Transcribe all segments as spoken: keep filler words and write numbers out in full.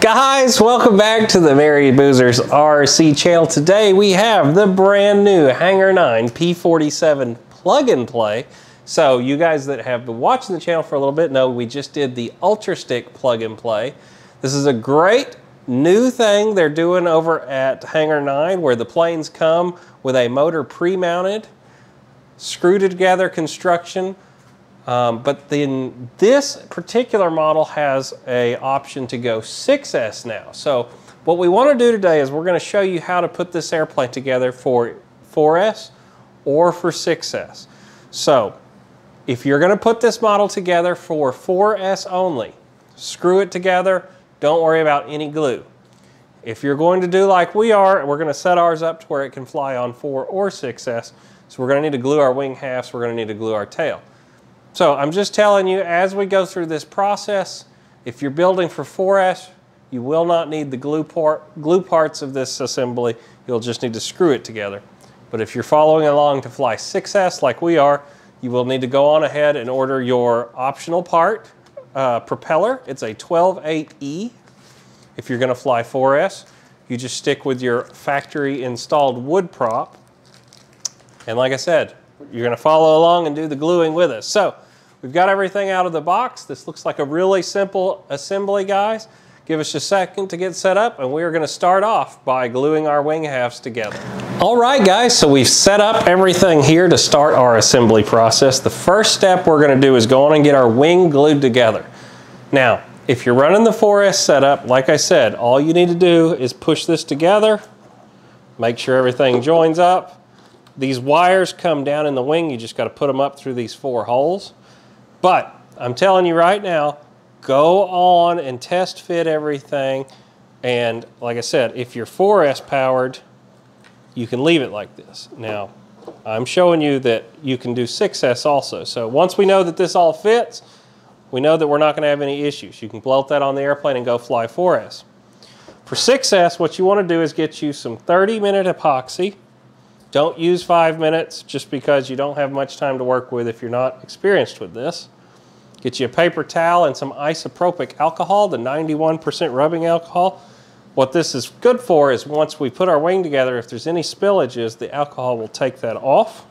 Guys, welcome back to the Merry Boozer's R C channel. Today we have the brand new Hangar nine P forty-seven plug and play. So you guys that have been watching the channel for a little bit know we just did the UltraStick plug and play. This is a great new thing they're doing over at Hangar nine, where the planes come with a motor pre-mounted, screwed together construction. Um, but then this particular model has a option to go six S now. So what we want to do today is we're going to show you how to put this airplane together for four S or for six S. So if you're going to put this model together for four S only, screw it together. Don't worry about any glue. If you're going to do like we are, we're going to set ours up to where it can fly on four or six S. So we're going to need to glue our wing halves. We're going to need to glue our tail. So I'm just telling you, as we go through this process, if you're building for four S, you will not need the glue, part, glue parts of this assembly. You'll just need to screw it together. But if you're following along to fly six S like we are, you will need to go on ahead and order your optional part, uh, propeller. It's a twelve eight E. If you're gonna fly four S, you just stick with your factory installed wood prop. And like I said, you're gonna follow along and do the gluing with us. So we've got everything out of the box. This looks like a really simple assembly, guys. Give us a second to get set up, and we're gonna start off by gluing our wing halves together. All right, guys, so we've set up everything here to start our assembly process. The first step we're gonna do is go on and get our wing glued together. Now, if you're running the four S setup, like I said, all you need to do is push this together, make sure everything joins up. These wires come down in the wing. You just got to put them up through these four holes. But I'm telling you right now, go on and test fit everything. And like I said, if you're four S powered, you can leave it like this. Now, I'm showing you that you can do six S also. So once we know that this all fits, we know that we're not going to have any issues. You can blow that on the airplane and go fly four S. For six S, what you want to do is get you some thirty minute epoxy. Don't use five minutes just because you don't have much time to work with if you're not experienced with this. Get you a paper towel and some isopropyl alcohol, the ninety-one percent rubbing alcohol. What this is good for is once we put our wing together, if there's any spillages, the alcohol will take that off.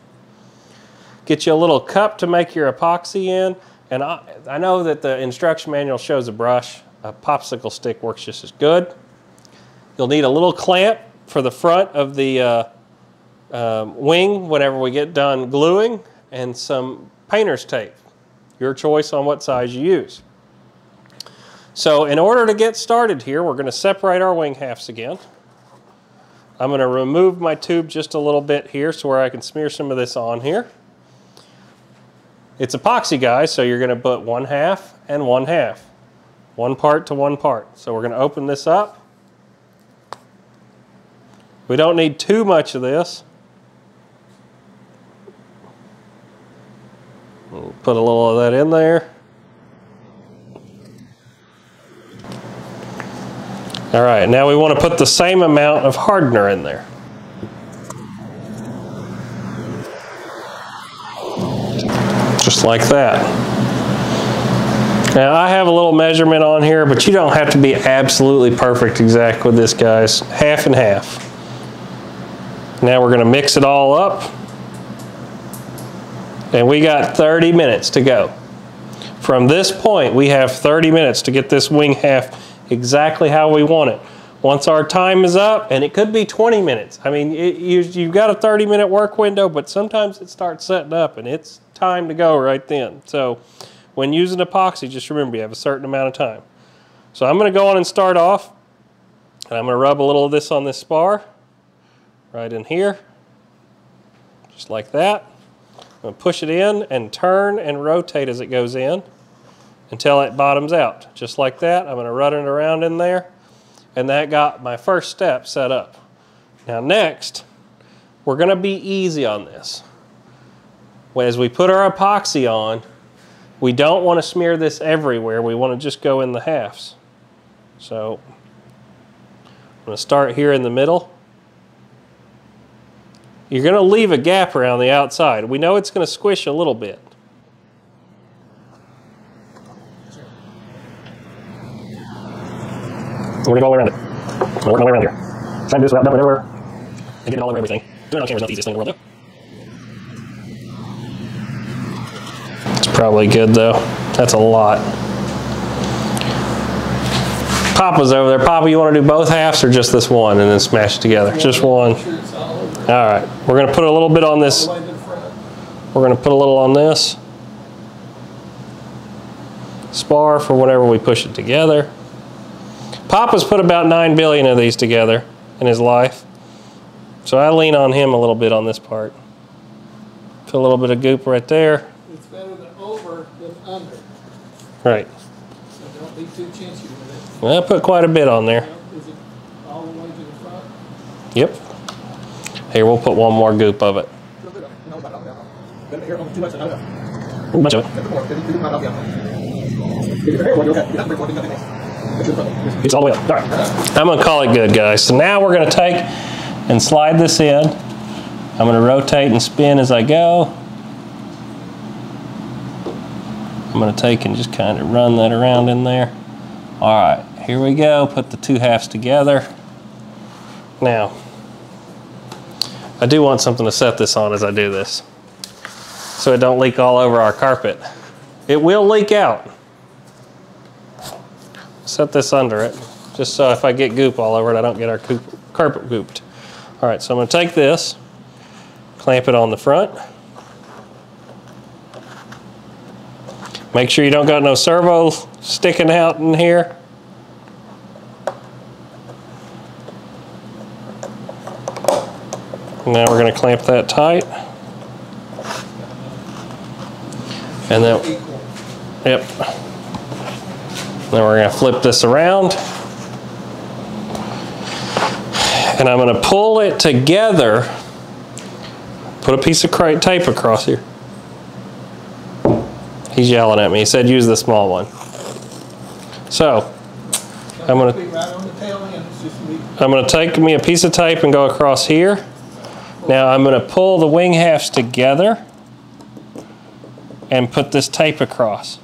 Get you a little cup to make your epoxy in. And I, I know that the instruction manual shows a brush. A popsicle stick works just as good. You'll need a little clamp for the front of the uh, Um, wing whenever we get done gluing, and some painter's tape, your choice on what size you use. So in order to get started here, we're going to separate our wing halves again. I'm going to remove my tube just a little bit here so where I can smear some of this on here. It's epoxy, guys, so you're going to put one half and one half, one part to one part. So we're going to open this up. We don't need too much of this. We'll put a little of that in there. All right, now we want to put the same amount of hardener in there. Just like that. Now I have a little measurement on here, but you don't have to be absolutely perfect exact with this, guys. Half and half. Now we're going to mix it all up. And we got thirty minutes to go. From this point, we have thirty minutes to get this wing half exactly how we want it. Once our time is up, and it could be twenty minutes. I mean, it, you, you've got a thirty minute work window, but sometimes it starts setting up and it's time to go right then. So when using epoxy, just remember you have a certain amount of time. So I'm going to go on and start off. And I'm going to rub a little of this on this spar. Right in here, just like that. I'm going to push it in and turn and rotate as it goes in until it bottoms out. Just like that. I'm going to run it around in there. And that got my first step set up. Now next, we're going to be easy on this. As we put our epoxy on, we don't want to smear this everywhere. We want to just go in the halves. So I'm going to start here in the middle. You're going to leave a gap around the outside. We know it's going to squish a little bit. So we're gonna go all around it. I'm gonna work my way around here. Trying to do this without dumping everywhere and getting all over everything. Doing it on camera is not the easiest thing in the world, though. It's probably good, though. That's a lot. Papa's over there. Papa, you want to do both halves or just this one and then smash it together? Just one. All right. We're going to put a little bit on this. We're going to put a little on this spar for whenever we push it together. Papa's put about nine billion of these together in his life. So I lean on him a little bit on this part. Put a little bit of goop right there. It's better than over than under. Right. So don't be too chintzy with it. Well, I put quite a bit on there. Is it all the way to the front? Yep. Here, we'll put one more goop of it. A bunch of it. It's all the way up. All right. I'm going to call it good, guys. So now we're going to take and slide this in. I'm going to rotate and spin as I go. I'm going to take and just kind of run that around in there. All right, here we go. Put the two halves together. Now, I do want something to set this on as I do this so it don't leak all over our carpet. It will leak out. Set this under it, just so if I get goop all over it, I don't get our carpet gooped. All right, so I'm gonna take this, clamp it on the front. Make sure you don't got no servo sticking out in here. Now we're gonna clamp that tight. And then, yep. Then we're going to flip this around and I'm going to pull it together, put a piece of tape across here. He's yelling at me. He said use the small one. So I'm going to, I'm going to take me a piece of tape and go across here. Now I'm going to pull the wing halves together and put this tape across.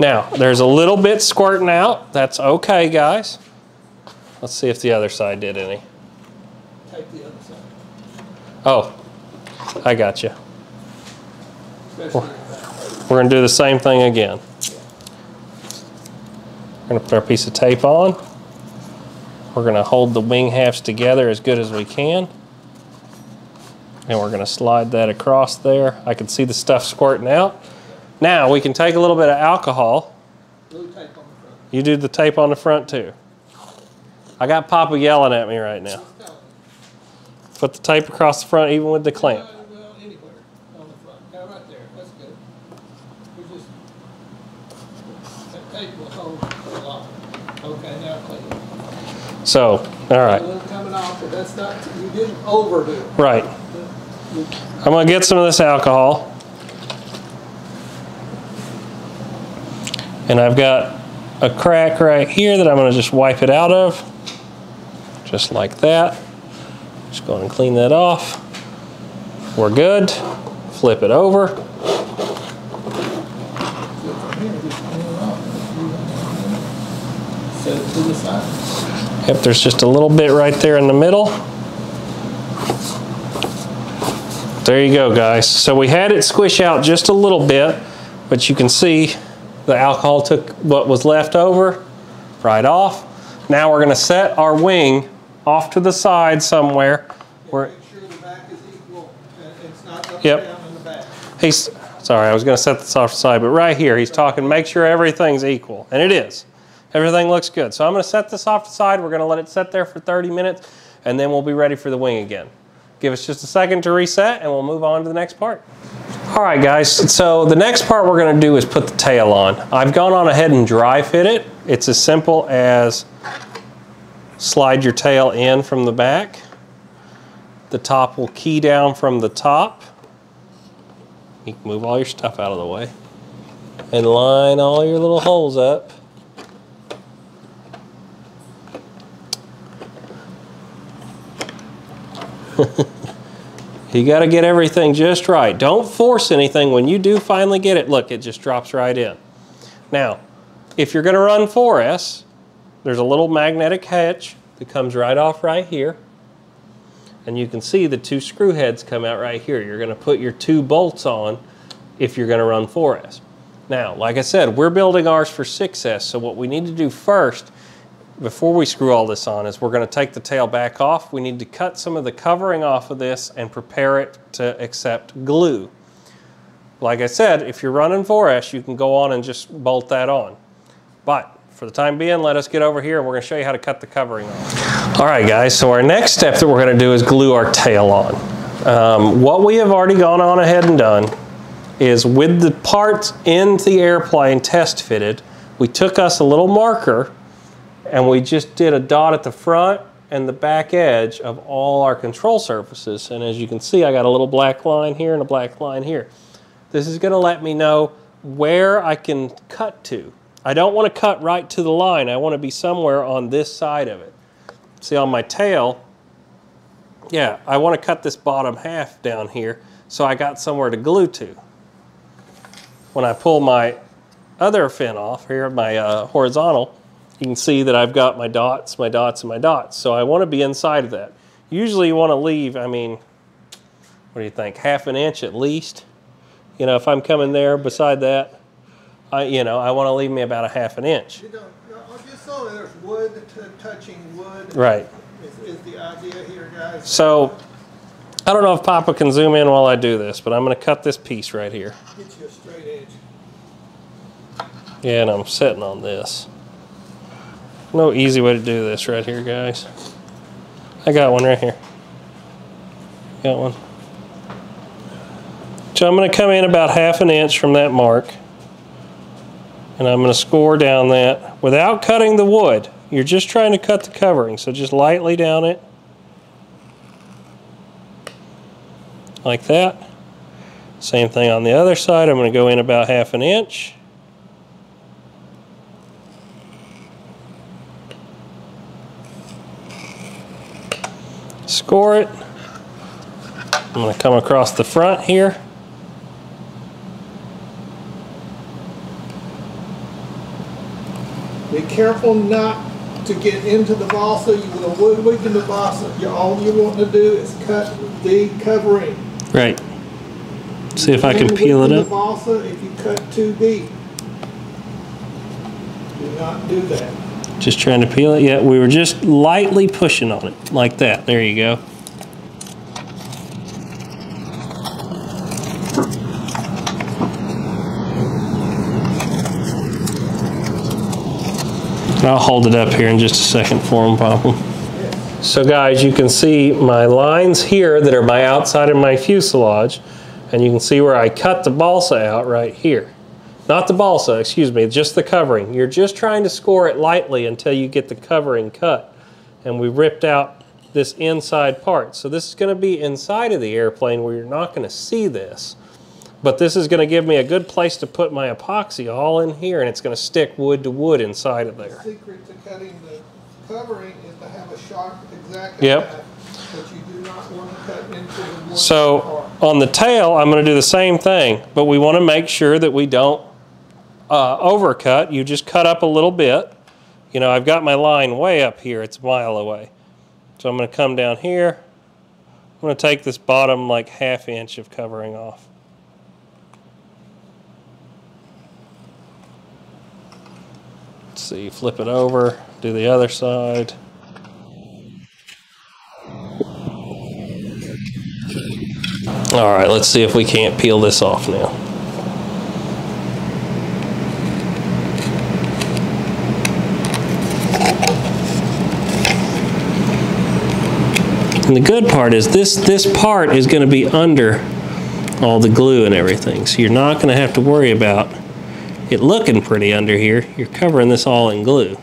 Now, there's a little bit squirting out. That's okay, guys. Let's see if the other side did any. Take the other side. Oh, I got you. We're, we're going to do the same thing again. We're going to put our piece of tape on. We're going to hold the wing halves together as good as we can. And we're going to slide that across there. I can see the stuff squirting out. Now we can take a little bit of alcohol. Blue tape on the front. You do the tape on the front too. I got Papa yelling at me right now. Put the tape across the front, even with the clamp. No, no, anywhere on the front. Now right there. That's good. We just that tape will hold a lot. Okay, now clean. So, all right. A little coming off, but that's not, you didn't overdo it. Right. I'm gonna get some of this alcohol. And I've got a crack right here that I'm gonna just wipe it out of, just like that. Just go and clean that off. We're good. Flip it over. Yep, there's just a little bit right there in the middle. There you go, guys. So we had it squish out just a little bit, but you can see the alcohol took what was left over right off. Now we're going to set our wing off to the side somewhere. Where, make sure the back is equal. It's not up yep. down in the back. He's, sorry, I was going to set this off to the side, but right here he's talking, make sure everything's equal. And it is. Everything looks good. So I'm going to set this off to the side. We're going to let it sit there for thirty minutes, and then we'll be ready for the wing again. Give us just a second to reset, and we'll move on to the next part. All right, guys, so the next part we're gonna do is put the tail on. I've gone on ahead and dry fit it. It's as simple as slide your tail in from the back. The top will key down from the top. You can move all your stuff out of the way. And line all your little holes up. You got to get everything just right. Don't force anything. When you do finally get it, look, it just drops right in. Now, If you're gonna run four S, there's a little magnetic hatch that comes right off right here. And you can see the two screw heads come out right here. You're gonna put your two bolts on if you're gonna run four S. Now, like I said, we're building ours for six S, so what we need to do first, before we screw all this on, is we're gonna take the tail back off. We need to cut some of the covering off of this and prepare it to accept glue. Like I said, if you're running four S, you can go on and just bolt that on. But for the time being, let us get over here and we're gonna show you how to cut the covering off. All right guys, so our next step that we're gonna do is glue our tail on. Um, what we have already gone on ahead and done is with the parts in the airplane test fitted, we took us a little marker and we just did a dot at the front and the back edge of all our control surfaces. And as you can see, I got a little black line here and a black line here. This is gonna let me know where I can cut to. I don't want to cut right to the line. I want to be somewhere on this side of it. See on my tail, yeah, I want to cut this bottom half down here so I got somewhere to glue to. When I pull my other fin off here, my uh, horizontal, you can see that I've got my dots, my dots, and my dots. So I want to be inside of that. Usually you want to leave, I mean, what do you think, half an inch at least? You know, if I'm coming there beside that, I, you know, I want to leave me about a half an inch. You know, you saw there's wood touching wood. Right. Is, is the idea here, guys. So, I don't know if Papa can zoom in while I do this, but I'm going to cut this piece right here. Get you a straight edge. Yeah, and I'm sitting on this. No easy way to do this right here, guys. I got one right here. Got one. So I'm going to come in about half an inch from that mark. And I'm going to score down that without cutting the wood. You're just trying to cut the covering, so just lightly down it. Like that. Same thing on the other side. I'm going to go in about half an inch. Score it. I'm going to come across the front here. Be careful not to get into the balsa. You want to wood weaken the balsa. You, all you want to do is cut the covering. Right. See if I can peel it up. The balsa if you cut too deep. Do not do that. Just trying to peel it. Yeah, we were just lightly pushing on it like that. There you go. I'll hold it up here in just a second for them, Papa. So guys, you can see my lines here that are my outside of my fuselage, and you can see where I cut the balsa out right here. Not the balsa, excuse me, just the covering. You're just trying to score it lightly until you get the covering cut. And we ripped out this inside part. So this is gonna be inside of the airplane where you're not gonna see this, but this is gonna give me a good place to put my epoxy all in here, and it's gonna stick wood to wood inside of there. The secret to cutting the covering is to have a sharp exact yep. Path, but you do not want to cut into the wood. So part. On the tail, I'm gonna do the same thing, but we wanna make sure that we don't uh, overcut. You just cut up a little bit. You know, I've got my line way up here, it's a mile away. So I'm gonna come down here. I'm gonna take this bottom like half inch of covering off. See, flip it over, do the other side. All right, let's see if we can't peel this off now. And the good part is this, this part is going to be under all the glue and everything, so you're not going to have to worry about it looking pretty under here. You're covering this all in glue.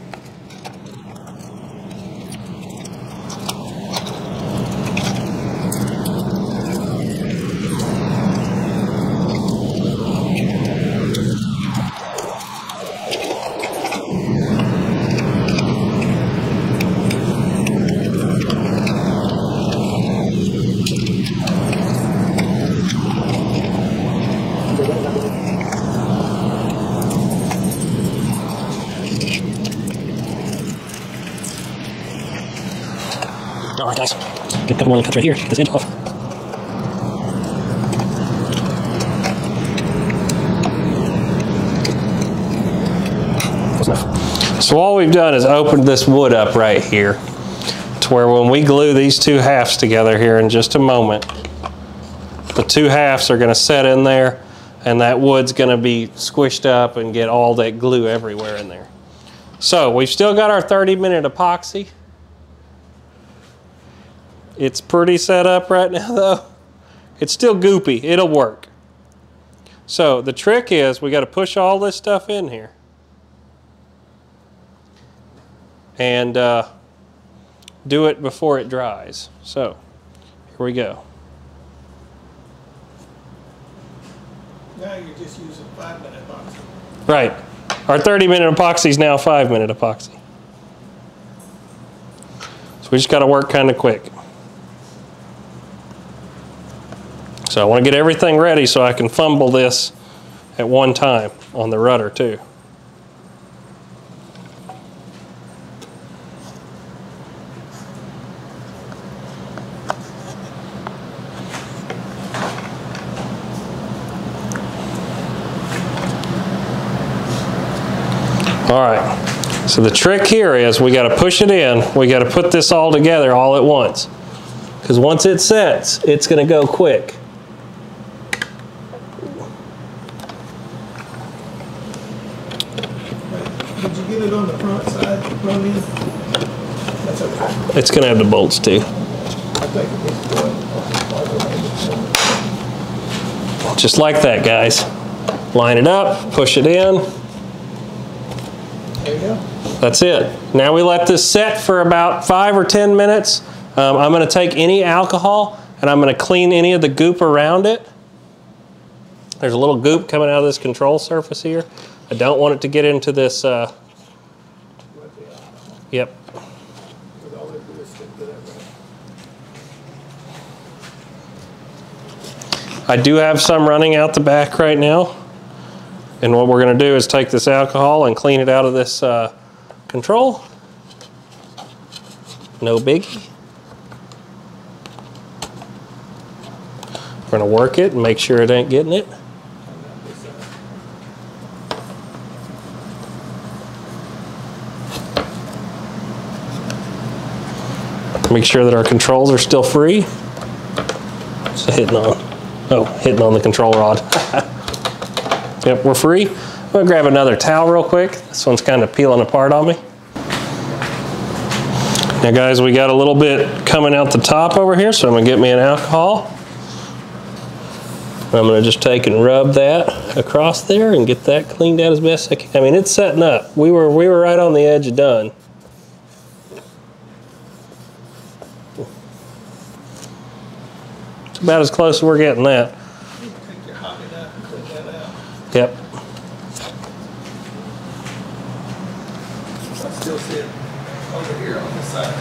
Alright guys, get that oil cut right here, get this hinge off. Close enough. So all we've done is opened this wood up right here to where when we glue these two halves together here in just a moment, the two halves are going to set in there and that wood's going to be squished up and get all that glue everywhere in there. So we've still got our thirty minute epoxy. It's pretty set up right now though. It's still goopy, it'll work. So the trick is we got to push all this stuff in here. And uh, do it before it dries. So here we go. Now you're just using five minute epoxy. Right. Our thirty minute epoxy is now five minute epoxy. So we just got to work kind of quick. So I want to get everything ready so I can fumble this at one time on the rudder too. All right, so the trick here is we got to push it in. We got to put this all together all at once, because once it sets, it's going to go quick. Did you get it on the front side? Front end? That's okay. It's going to have the bolts too. Just like that, guys. Line it up, push it in. There you go. That's it. Now we let this set for about five or ten minutes. Um, I'm going to take any alcohol and I'm going to clean any of the goop around it. There's a little goop coming out of this control surface here. I don't want it to get into this. Uh, yep. I do have some running out the back right now. And what we're going to do is take this alcohol and clean it out of this uh, control. No biggie. We're going to work it and make sure it ain't getting it. Make sure that our controls are still free. It's hitting on, oh, hitting on the control rod. Yep, we're free. I'm gonna grab another towel real quick. This one's kind of peeling apart on me. Now guys, we got a little bit coming out the top over here, so I'm gonna get me an alcohol. I'm gonna just take and rub that across there and get that cleaned out as best I can. I mean, it's setting up. We were, we were right on the edge of done. It's about as close as we're getting that. Yep. I still see it over here on this side.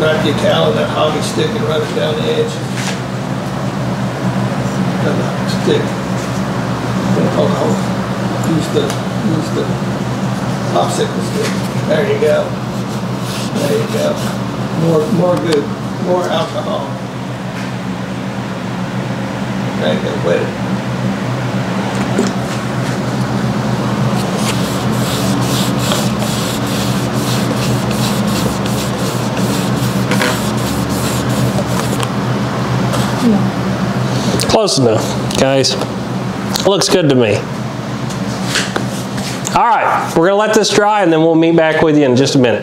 Wrap your towel in that hoggy stick and run it down the edge. And the stick. Hold on. Use the, use the popsicle stick. There you go. There you go. More, more good. More alcohol. There you go. Wet it. Close enough, guys. Looks good to me. All right, we're gonna let this dry and then we'll meet back with you in just a minute.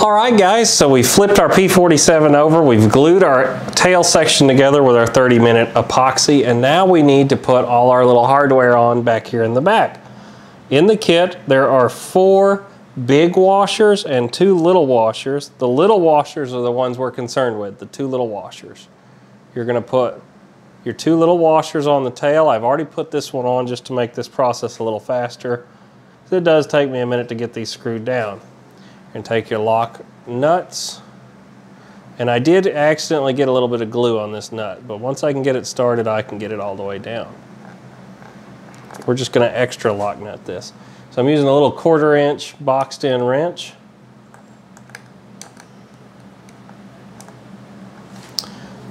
All right, guys, so we flipped our P forty-seven over. We've glued our tail section together with our thirty minute epoxy, and now we need to put all our little hardware on back here in the back. In the kit, there are four big washers and two little washers. The little washers are the ones we're concerned with, the two little washers. You're gonna put your two little washers on the tail. I've already put this one on just to make this process a little faster. So it does take me a minute to get these screwed down. And take your lock nuts. And I did accidentally get a little bit of glue on this nut, but once I can get it started, I can get it all the way down. We're just gonna extra lock nut this. So I'm using a little quarter inch boxed in wrench.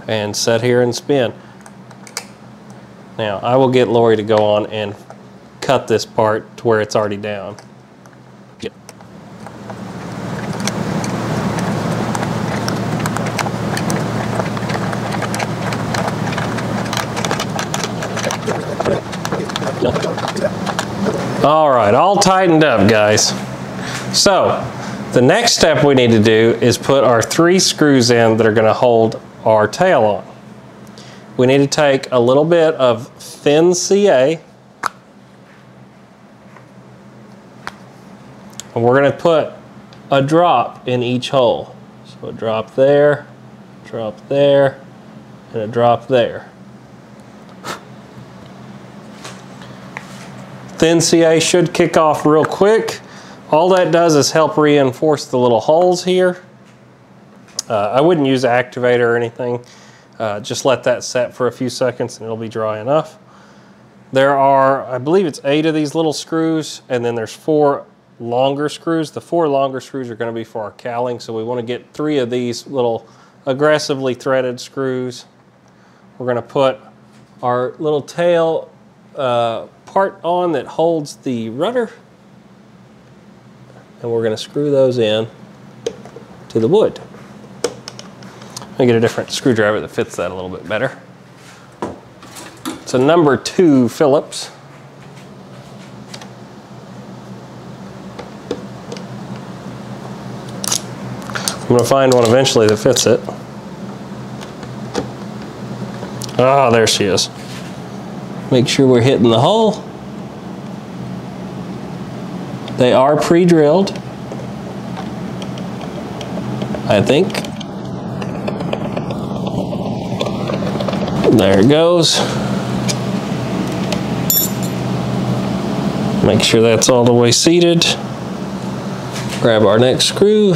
And set here and spin. Now, I will get Lori to go on and cut this part to where it's already down. Yep. All right, all tightened up, guys. So, the next step we need to do is put our three screws in that are gonna hold our tail on. We need to take a little bit of thin C A, and we're going to put a drop in each hole. So a drop there, drop there, and a drop there. Thin C A should kick off real quick. All that does is help reinforce the little holes here. Uh, I wouldn't use an activator or anything. Uh, just let that set for a few seconds and it'll be dry enough. There are, I believe it's eight of these little screws, and then there's four longer screws. The four longer screws are going to be for our cowling, so we want to get three of these little aggressively threaded screws. We're going to put our little tail uh, part on that holds the rudder, and we're going to screw those in to the wood. Let me get a different screwdriver that fits that a little bit better. It's a number two Phillips. I'm gonna find one eventually that fits it. Ah, there she is. Make sure we're hitting the hole. They are pre-drilled, I think. There it goes. Make sure that's all the way seated. Grab our next screw.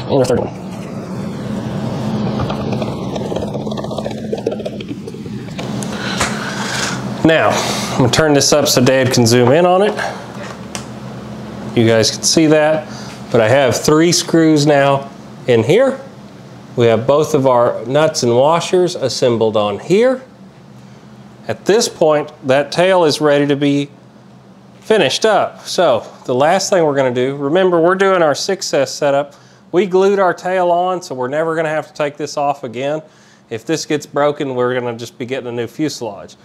And a third one. Now, I'm gonna turn this up so Dad can zoom in on it. You guys can see that. But I have three screws now in here. We have both of our nuts and washers assembled on here. At this point, that tail is ready to be finished up. So the last thing we're gonna do, remember we're doing our six S setup. We glued our tail on, so we're never gonna have to take this off again. If this gets broken, we're gonna just be getting a new fuselage.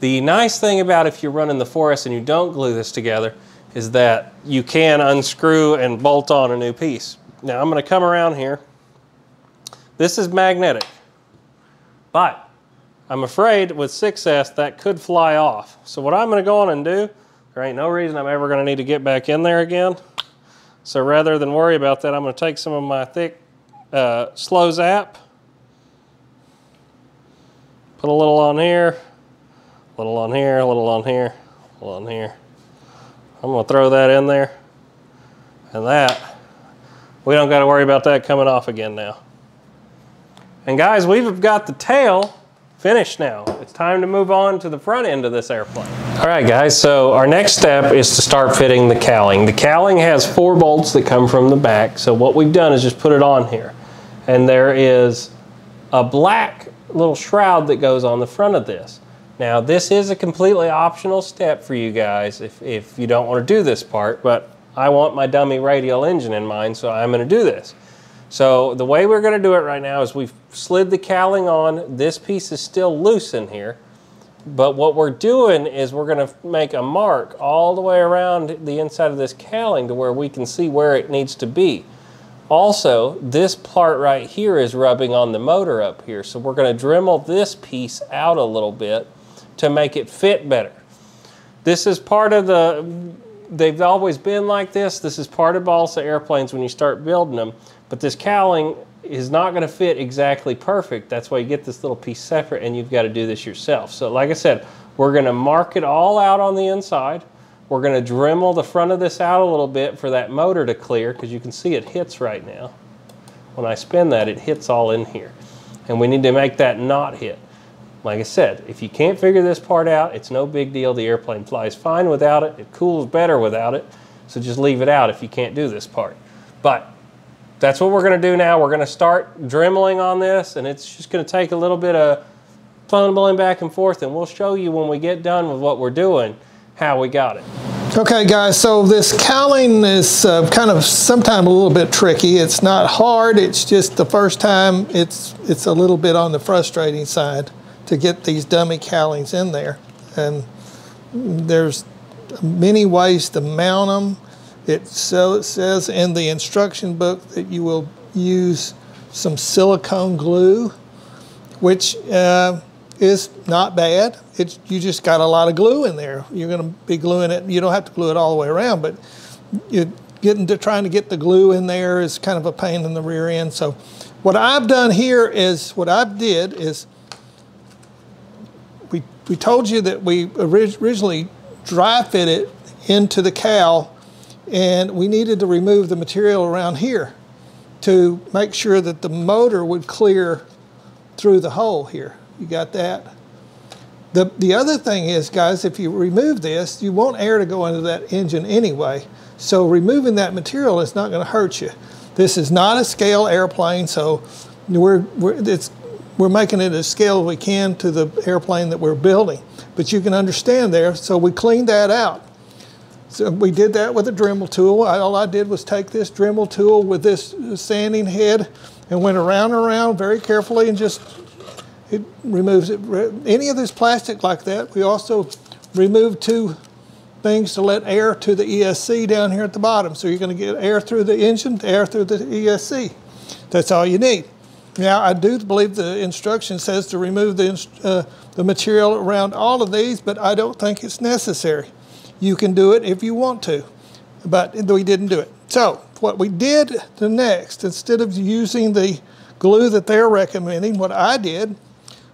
The nice thing about if you're running the four S and you don't glue this together is that you can unscrew and bolt on a new piece. Now I'm gonna come around here. This is magnetic, but I'm afraid with six S that could fly off. So what I'm gonna go on and do, there ain't no reason I'm ever gonna need to get back in there again. So rather than worry about that, I'm gonna take some of my thick uh, slow zap, put a little on here, a little on here, a little on here, a little on here. I'm gonna throw that in there, and that, we don't gotta worry about that coming off again now. And guys, we've got the tail finished now. It's time to move on to the front end of this airplane. All right guys, so our next step is to start fitting the cowling. The cowling has four bolts that come from the back, so what we've done is just put it on here. And there is a black little shroud that goes on the front of this. Now, this is a completely optional step for you guys if, if you don't want to do this part, but I want my dummy radial engine in mind, so I'm going to do this. So the way we're going to do it right now is we've slid the cowling on. This piece is still loose in here, but what we're doing is we're going to make a mark all the way around the inside of this cowling to where we can see where it needs to be. Also, this part right here is rubbing on the motor up here, so we're going to Dremel this piece out a little bit to make it fit better. This is part of the, they've always been like this. This is part of balsa airplanes when you start building them, but this cowling is not going to fit exactly perfect. That's why you get this little piece separate and you've got to do this yourself. So like I said, we're going to mark it all out on the inside. We're going to Dremel the front of this out a little bit for that motor to clear, because you can see it hits right now. When I spin that, it hits all in here. And we need to make that not hit. Like I said, if you can't figure this part out, it's no big deal. The airplane flies fine without it. It cools better without it. So just leave it out if you can't do this part. But that's what we're going to do now. We're going to start Dremeling on this, and it's just going to take a little bit of fumbling back and forth, and we'll show you when we get done with what we're doing how we got it. Okay guys, so this cowling is uh, kind of sometimes a little bit tricky. It's not hard, it's just the first time it's it's a little bit on the frustrating side to get these dummy cowlings in there. And there's many ways to mount them. It, so it says in the instruction book that you will use some silicone glue, which uh, is not bad. It's, you just got a lot of glue in there. You're going to be gluing it. You don't have to glue it all the way around, but you're getting to, trying to get the glue in there is kind of a pain in the rear end. So what I've done here is, what I did is, we, we told you that we originally dry fit it into the cowl, and we needed to remove the material around here to make sure that the motor would clear through the hole here. You got that? The, the other thing is, guys, if you remove this, you want air to go into that engine anyway. So removing that material is not going to hurt you. This is not a scale airplane, so we're, we're, it's, we're making it as scale as we can to the airplane that we're building. But you can understand there, so we cleaned that out. So we did that with a Dremel tool. All I did was take this Dremel tool with this sanding head and went around and around very carefully, and just it removes it. Any of this plastic like that, we also removed two things to let air to the E S C down here at the bottom. So you're going to get air through the engine, air through the E S C. That's all you need. Now, I do believe the instruction says to remove the, uh, the material around all of these, but I don't think it's necessary. You can do it if you want to, but we didn't do it. So what we did the next, instead of using the glue that they're recommending, what I did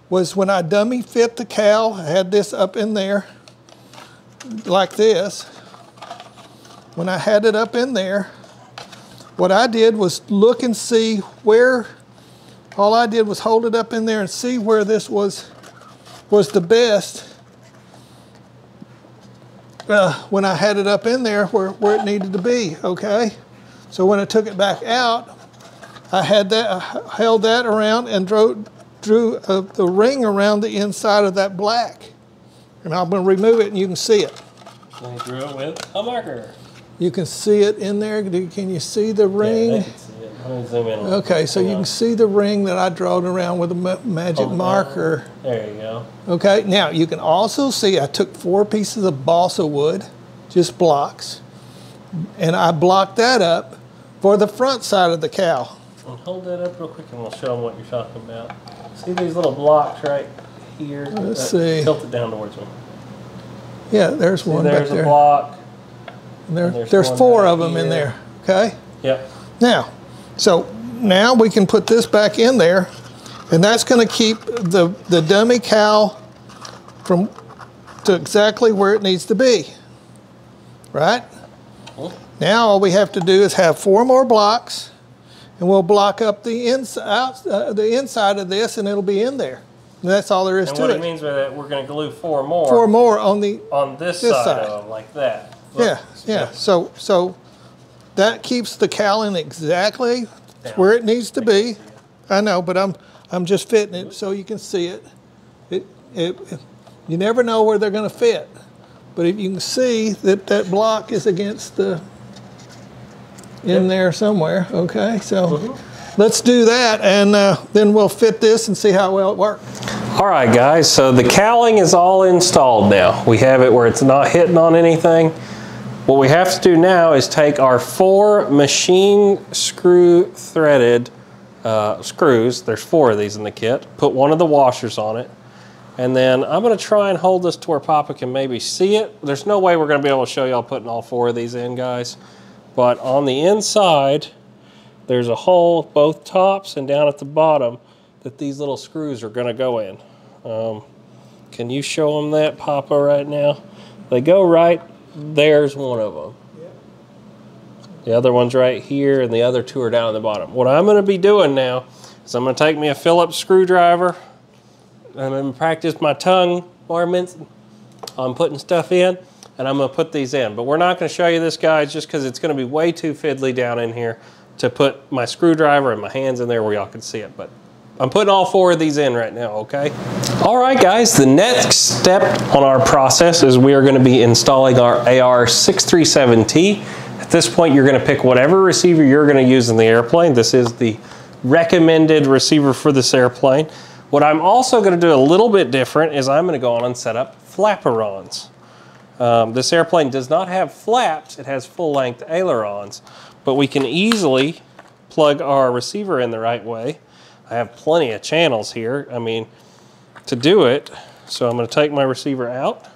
was, when I dummy fit the cowl, I had this up in there like this. When I had it up in there, what I did was look and see where, all I did was hold it up in there and see where this was, was the best. Uh, when I had it up in there where, where it needed to be, okay? So when I took it back out, I had that, I held that around and drew, drew a, the ring around the inside of that black. And I'm gonna remove it and you can see it. I drew it with a marker. You can see it in there. Can you see the ring? Yeah, I can see it. I'm gonna zoom in. Okay, so you can see the ring that I drew around with a ma magic marker. There you go. Okay, now you can also see I took four pieces of balsa wood, just blocks, and I blocked that up for the front side of the cowl. And hold that up real quick and we'll show them what you're talking about. See these little blocks right here? Let's uh, see. Tilt it down towards them. Yeah, there's see, one there's back there. There's a block. And there, and there's there's four of them here. In there, okay? Yep. Now, so now we can put this back in there, and that's going to keep the, the dummy cowl from to exactly where it needs to be, right? Mm-hmm. Now all we have to do is have four more blocks, and we'll block up the, ins out, uh, the inside of this, and it'll be in there. And that's all there is and to it. And what it means by that, we're going to glue four more. Four more on, the, on this, this side, side of them, like that. Look. Yeah, yeah. So, so that keeps the cowling exactly down where it needs to be. I know, but I'm I'm just fitting it so you can see it. It it, it you never know where they're going to fit, but if you can see that that block is against the in yep. there somewhere. Okay, so mm-hmm. let's do that, and uh, then we'll fit this and see how well it works. All right, guys. So the cowling is all installed now. We have it where it's not hitting on anything. What we have to do now is take our four machine screw threaded uh, screws, there's four of these in the kit, put one of the washers on it, and then I'm gonna try and hold this to where Papa can maybe see it. There's no way we're gonna be able to show y'all putting all four of these in, guys, but on the inside, there's a hole both tops and down at the bottom that these little screws are going to go in. Um, can you show them that, Papa, right now? They go right, there's one of them. The other one's right here, and the other two are down at the bottom. What I'm going to be doing now is I'm going to take me a Phillips screwdriver, and I'm going to practice my tongue movements on putting stuff in, and I'm going to put these in. But we're not going to show you this, guys, just because it's going to be way too fiddly down in here to put my screwdriver and my hands in there where y'all can see it. But I'm putting all four of these in right now, okay? All right, guys, the next step on our process is we are going to be installing our A R six thirty-seven T. At this point, you're going to pick whatever receiver you're going to use in the airplane. This is the recommended receiver for this airplane. What I'm also going to do a little bit different is I'm going to go on and set up flaperons. Um, this airplane does not have flaps. It has full-length ailerons, but we can easily plug our receiver in the right way. I have plenty of channels here, I mean, to do it. So I'm going to take my receiver out.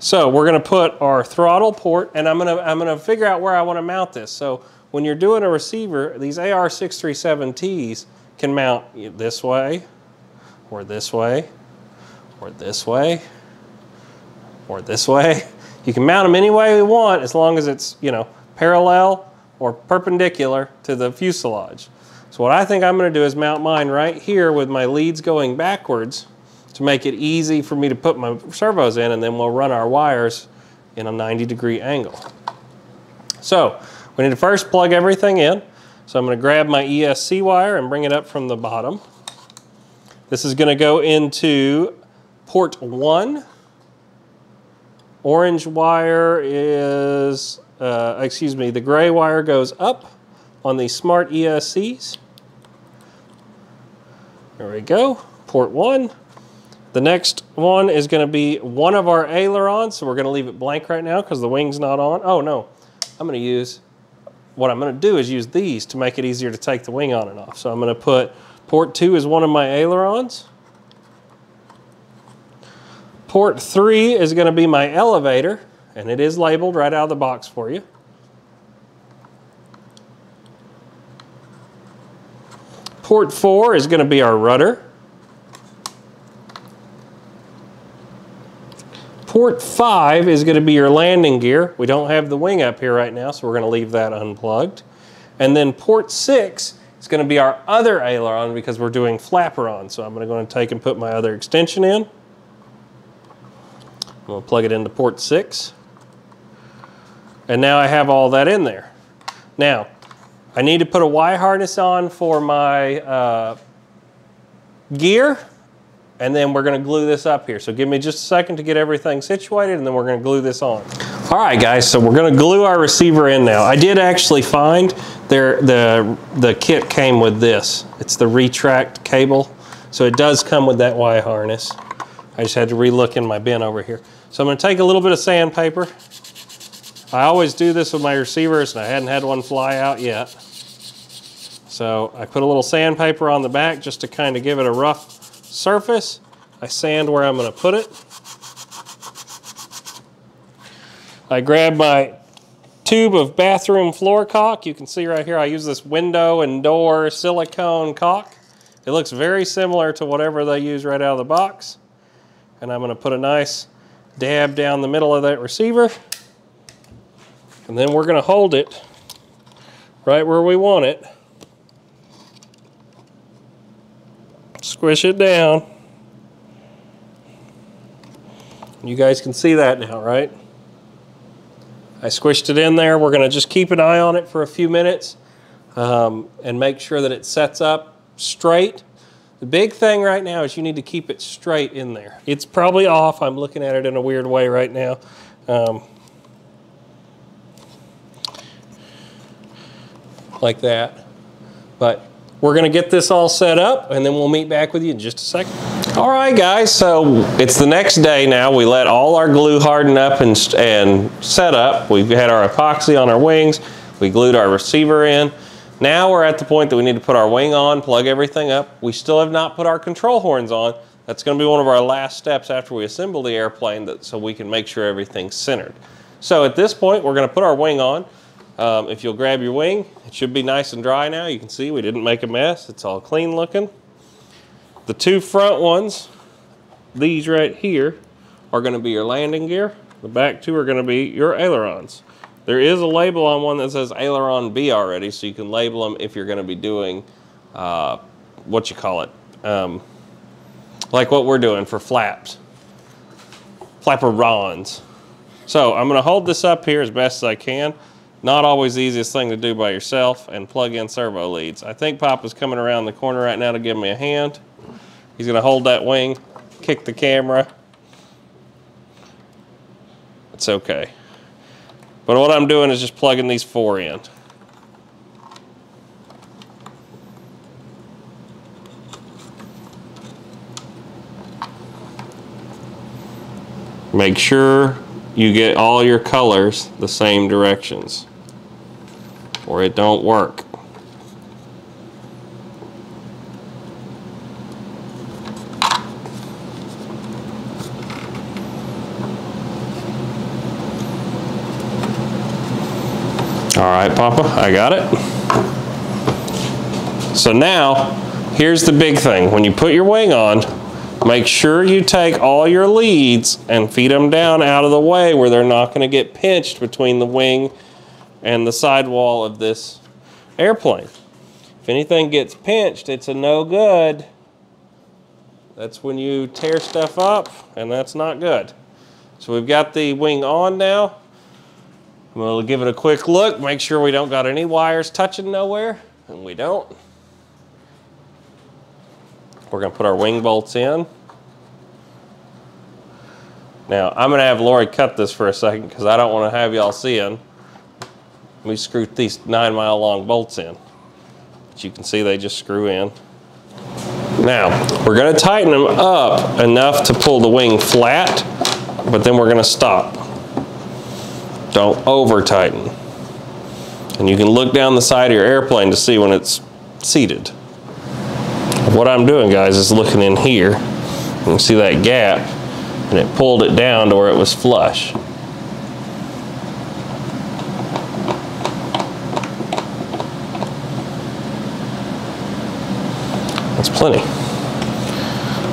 So we're going to put our throttle port, and I'm going to I'm going to figure out where I want to mount this. So when you're doing a receiver, these A R six thirty-seven Ts can mount this way, or this way, or this way, or this way. You can mount them any way we want, as long as it's, you know, parallel or perpendicular to the fuselage. So what I think I'm going to do is mount mine right here with my leads going backwards, to make it easy for me to put my servos in, and then we'll run our wires in a ninety degree angle. So we need to first plug everything in. So I'm going to grab my E S C wire and bring it up from the bottom. This is going to go into port one. Orange wire is, uh, excuse me, the gray wire goes up on the smart E S Cs. There we go, port one. The next one is going to be one of our ailerons, so we're going to leave it blank right now because the wing's not on. Oh no, I'm going to use, what I'm going to do is use these to make it easier to take the wing on and off. So I'm going to put port two is one of my ailerons. Port three is going to be my elevator, and it is labeled right out of the box for you. Port four is going to be our rudder. Port five is going to be your landing gear. We don't have the wing up here right now, so we're going to leave that unplugged. And then port six is going to be our other aileron because we're doing flaperon. So I'm going to go and take and put my other extension in. I'm going to plug it into port six. And now I have all that in there. Now, I need to put a Y harness on for my uh, gear. And then we're going to glue this up here. So give me just a second to get everything situated, and then we're going to glue this on. All right, guys, so we're going to glue our receiver in now. I did actually find there the, the kit came with this. It's the retract cable. So it does come with that Y harness. I just had to relook in my bin over here. So I'm going to take a little bit of sandpaper. I always do this with my receivers, and I hadn't had one fly out yet. So I put a little sandpaper on the back just to kind of give it a rough surface. I sand where I'm going to put it. I grab my tube of bathroom floor caulk. You can see right here I use this window and door silicone caulk. It looks very similar to whatever they use right out of the box. And I'm going to put a nice dab down the middle of that receiver. And then we're going to hold it right where we want it. Squish it down. You guys can see that now, right? I squished it in there. We're going to just keep an eye on it for a few minutes um, and make sure that it sets up straight. The big thing right now is you need to keep it straight in there. It's probably off. I'm looking at it in a weird way right now. Um, like that. But we're going to get this all set up, and then we'll meet back with you in just a second. All right, guys, so it's the next day now. We let all our glue harden up and, and set up. We've had our epoxy on our wings. We glued our receiver in. Now we're at the point that we need to put our wing on, plug everything up. We still have not put our control horns on. That's going to be one of our last steps after we assemble the airplane, that, so we can make sure everything's centered. So at this point, we're going to put our wing on. Um, if you'll grab your wing, it should be nice and dry now. You can see we didn't make a mess. It's all clean looking. The two front ones, these right here, are going to be your landing gear. The back two are going to be your ailerons. There is a label on one that says aileron B already, so you can label them if you're going to be doing uh, what you call it, um, like what we're doing for flaps, flapperons. So I'm going to hold this up here as best as I can. Not always the easiest thing to do by yourself, and plug in servo leads. I think Papa's coming around the corner right now to give me a hand. He's going to hold that wing, kick the camera. It's okay. But what I'm doing is just plugging these four in. Make sure you get all your colors the same directions, or it don't work. All right, Papa, I got it. So now, here's the big thing. When you put your wing on, make sure you take all your leads and feed them down out of the way where they're not going to get pinched between the wing and the sidewall of this airplane. If anything gets pinched, it's a no good. That's when you tear stuff up, and that's not good. So we've got the wing on now. We'll give it a quick look, make sure we don't got any wires touching nowhere, and we don't. We're gonna put our wing bolts in. Now, I'm gonna have Lori cut this for a second because I don't wanna have y'all seeing. We screwed these nine mile long bolts in. But you can see they just screw in. Now, we're gonna tighten them up enough to pull the wing flat, but then we're gonna stop. Don't over tighten. And you can look down the side of your airplane to see when it's seated. What I'm doing, guys, is looking in here. You can see that gap, and it pulled it down to where it was flush. That's plenty.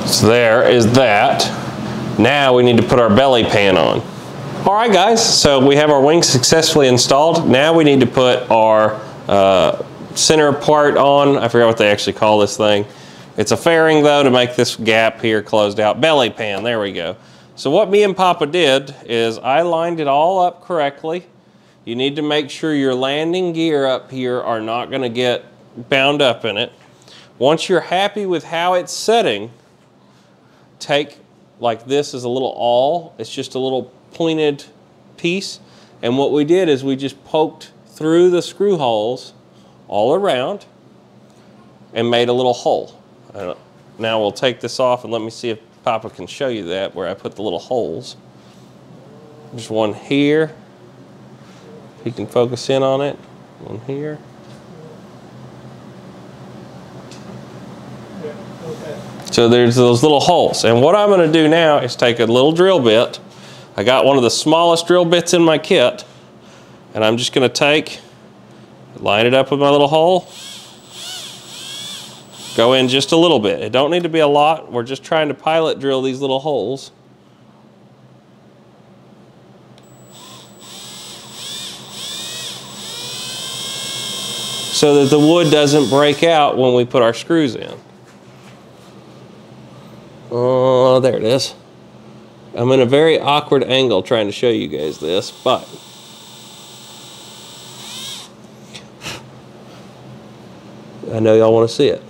So there is that. Now we need to put our belly pan on. All right, guys, so we have our wings successfully installed. Now we need to put our uh, center part on. I forgot what they actually call this thing. It's a fairing, though, to make this gap here closed out. Belly pan, there we go. So what me and Papa did is I lined it all up correctly. You need to make sure your landing gear up here are not gonna get bound up in it. Once you're happy with how it's setting, take, like this is a little awl, it's just a little pointed piece, and what we did is we just poked through the screw holes all around and made a little hole. Uh, now we'll take this off, and let me see if Papa can show you that, where I put the little holes. There's one here, if you can focus in on it, one here. Yeah, okay. So there's those little holes, and what I'm going to do now is take a little drill bit. I got one of the smallest drill bits in my kit, and I'm just gonna take, line it up with my little hole, go in just a little bit. It don't need to be a lot. We're just trying to pilot drill these little holes. So that the wood doesn't break out when we put our screws in. Oh, there it is. I'm in a very awkward angle trying to show you guys this, but I know y'all want to see it.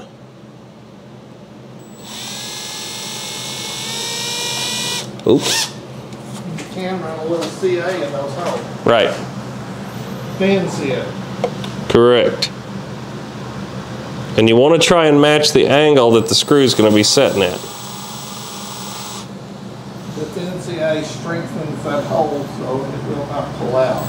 Oops. Camera a little C A in those holes. Right. Then see it. Correct. And you want to try and match the angle that the screw is going to be setting at. Strengthens that hole so it will not pull out.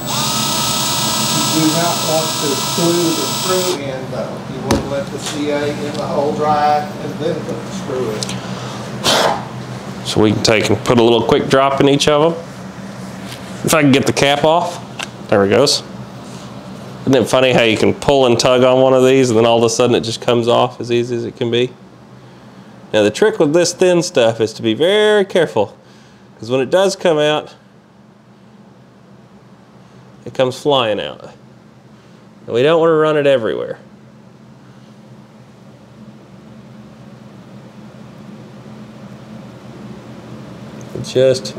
You do not want to screw the screw in, though. You want to let the C A in the hole dry and then put the screw in. So we can take and put a little quick drop in each of them. If I can get the cap off, there it goes. Isn't it funny how you can pull and tug on one of these and then all of a sudden it just comes off as easy as it can be? Now the trick with this thin stuff is to be very careful, because when it does come out, it comes flying out. And we don't want to run it everywhere. We just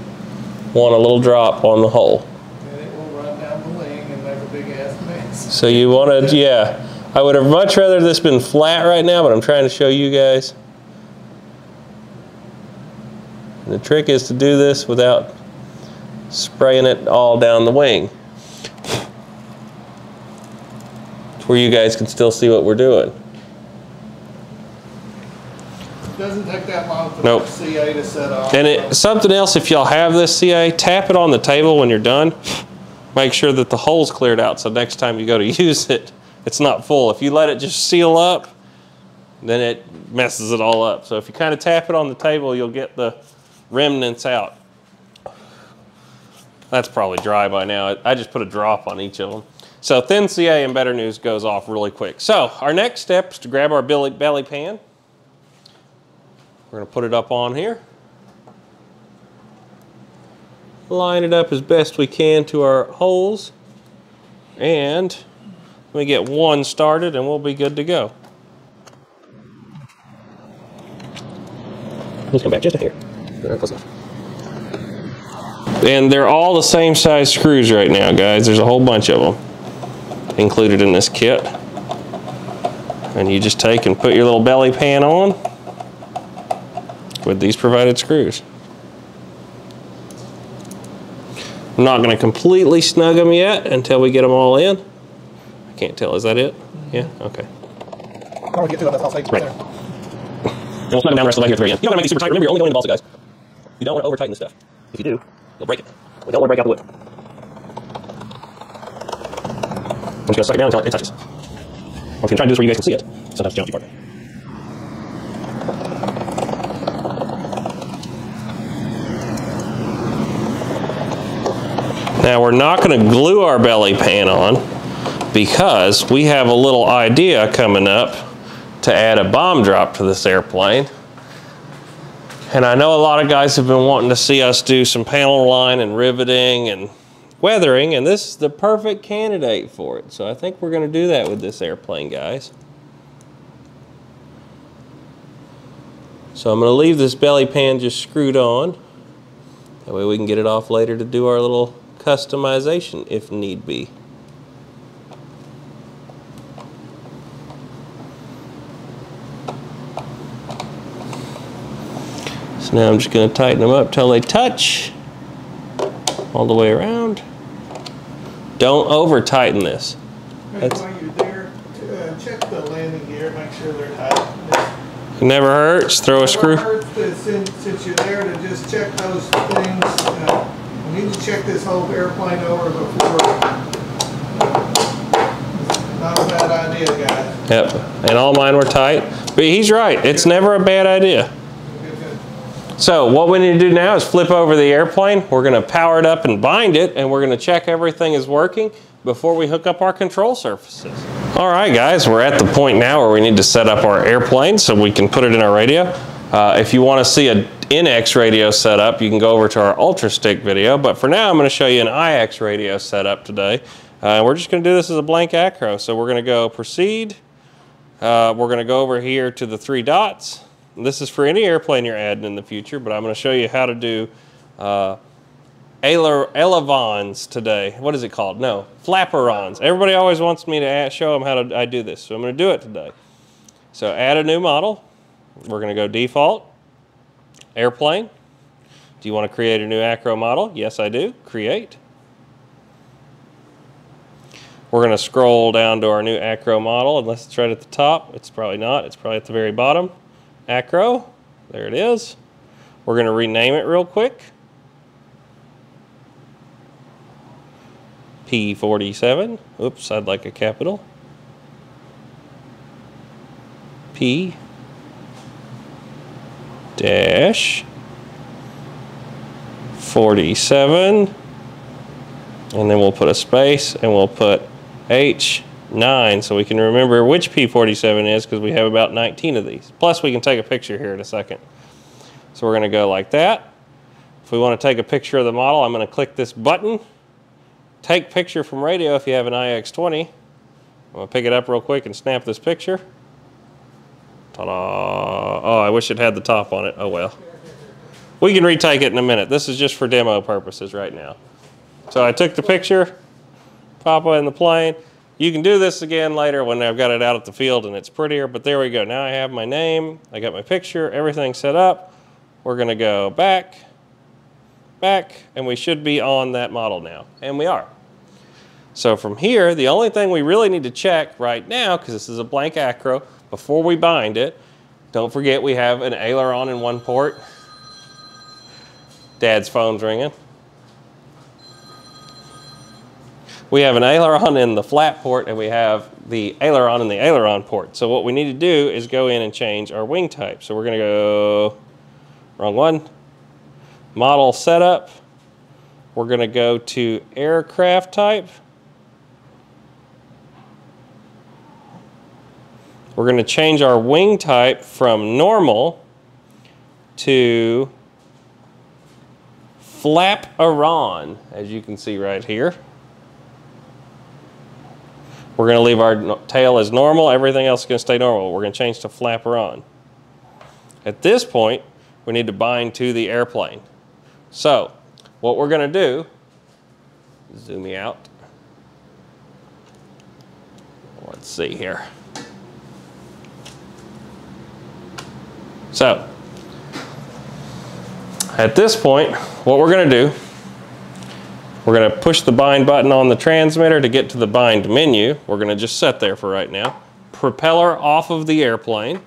want a little drop on the hole. And it will run down the leg and make a big ass mess. So you want to, yeah. I would have much rather this been flat right now, but I'm trying to show you guys. And the trick is to do this without spraying it all down the wing. It's where you guys can still see what we're doing. It doesn't take that long for nope. the C A to set off. And it, something else, if y'all have this C A, tap it on the table when you're done. Make sure that the hole's cleared out so next time you go to use it, it's not full. If you let it just seal up, then it messes it all up. So if you kind of tap it on the table, you'll get the remnants out. That's probably dry by now. I just put a drop on each of them. So thin C A and better news goes off really quick. So our next step is to grab our belly, belly pan. We're gonna put it up on here. Line it up as best we can to our holes. And let me get one started and we'll be good to go. Let's come back just here. Close enough. And they're all the same size screws right now, guys. There's a whole bunch of them included in this kit. And you just take and put your little belly pan on with these provided screws. I'm not going to completely snug them yet until we get them all in. I can't tell. Is that it? Yeah? Okay. I'm going to get through that. I'll say right. And we'll snug them down the rest of the way here at the very end. You don't want to make these super tight. Remember, you're only going in the balsa, guys. You don't want to over-tighten this stuff. If you do, you'll break it. We don't want to break out the wood. I'm just going to suck it down until it touches. I'm going to try to do this where you guys can see it. Sometimes it's challenging partner. Now we're not going to glue our belly pan on because we have a little idea coming up to add a bomb drop to this airplane. And I know a lot of guys have been wanting to see us do some panel line and riveting and weathering, and this is the perfect candidate for it. So I think we're going to do that with this airplane, guys. So I'm going to leave this belly pan just screwed on. That way we can get it off later to do our little customization if need be. So now I'm just going to tighten them up till they touch all the way around. Don't over tighten this. That's while you're there, uh, check the landing gear, make sure they're tight. It never hurts, throw a screw. It never hurts to, since, since you're there to just check those things. Uh, you need to check this whole airplane over before. It's not a bad idea, guys. Yep, and all mine were tight. But he's right, it's never a bad idea. So what we need to do now is flip over the airplane. We're going to power it up and bind it, and we're going to check everything is working before we hook up our control surfaces. All right, guys, we're at the point now where we need to set up our airplane so we can put it in our radio. Uh, if you want to see an N X radio setup, you can go over to our UltraStick video. But for now, I'm going to show you an I X radio setup today. Uh, we're just going to do this as a blank acro. So we're going to go proceed. Uh, we're going to go over here to the three dots. This is for any airplane you're adding in the future, but I'm going to show you how to do uh, ailerons today. What is it called? No, flapperons. Everybody always wants me to show them how to, I do this, so I'm going to do it today. So add a new model. We're going to go default, airplane. Do you want to create a new acro model? Yes, I do. Create. We're going to scroll down to our new acro model, unless it's right at the top. It's probably not. It's probably at the very bottom. Acro, there it is. We're going to rename it real quick. P forty-seven, oops, I'd like a capital. P dash forty-seven, and then we'll put a space and we'll put H nine, so we can remember which P forty-seven is, because we have about nineteen of these. Plus we can take a picture here in a second. So we're gonna go like that. If we wanna take a picture of the model, I'm gonna click this button, take picture from radio if you have an I X twenty. I'm gonna pick it up real quick and snap this picture. Ta-da! Oh, I wish it had the top on it, oh well. We can retake it in a minute. This is just for demo purposes right now. So I took the picture, Papa in the plane. You can do this again later when I've got it out at the field and it's prettier, but there we go. Now I have my name, I got my picture, everything set up. We're gonna go back, back, and we should be on that model now, and we are. So from here, the only thing we really need to check right now, because this is a blank acro, before we bind it, don't forget we have an aileron in one port. Dad's phone's ringing. We have an aileron in the flap port and we have the aileron in the aileron port. So what we need to do is go in and change our wing type. So we're gonna go, wrong one, model setup. We're gonna go to aircraft type. We're gonna change our wing type from normal to flap-a-ron, as you can see right here. We're gonna leave our tail as normal, everything else is gonna stay normal. We're gonna change to flap-a-ron. At this point, we need to bind to the airplane. So, what we're gonna do, zoom me out. Let's see here. So, at this point, what we're gonna do, we're gonna push the bind button on the transmitter to get to the bind menu. We're gonna just set there for right now. Propeller off of the airplane.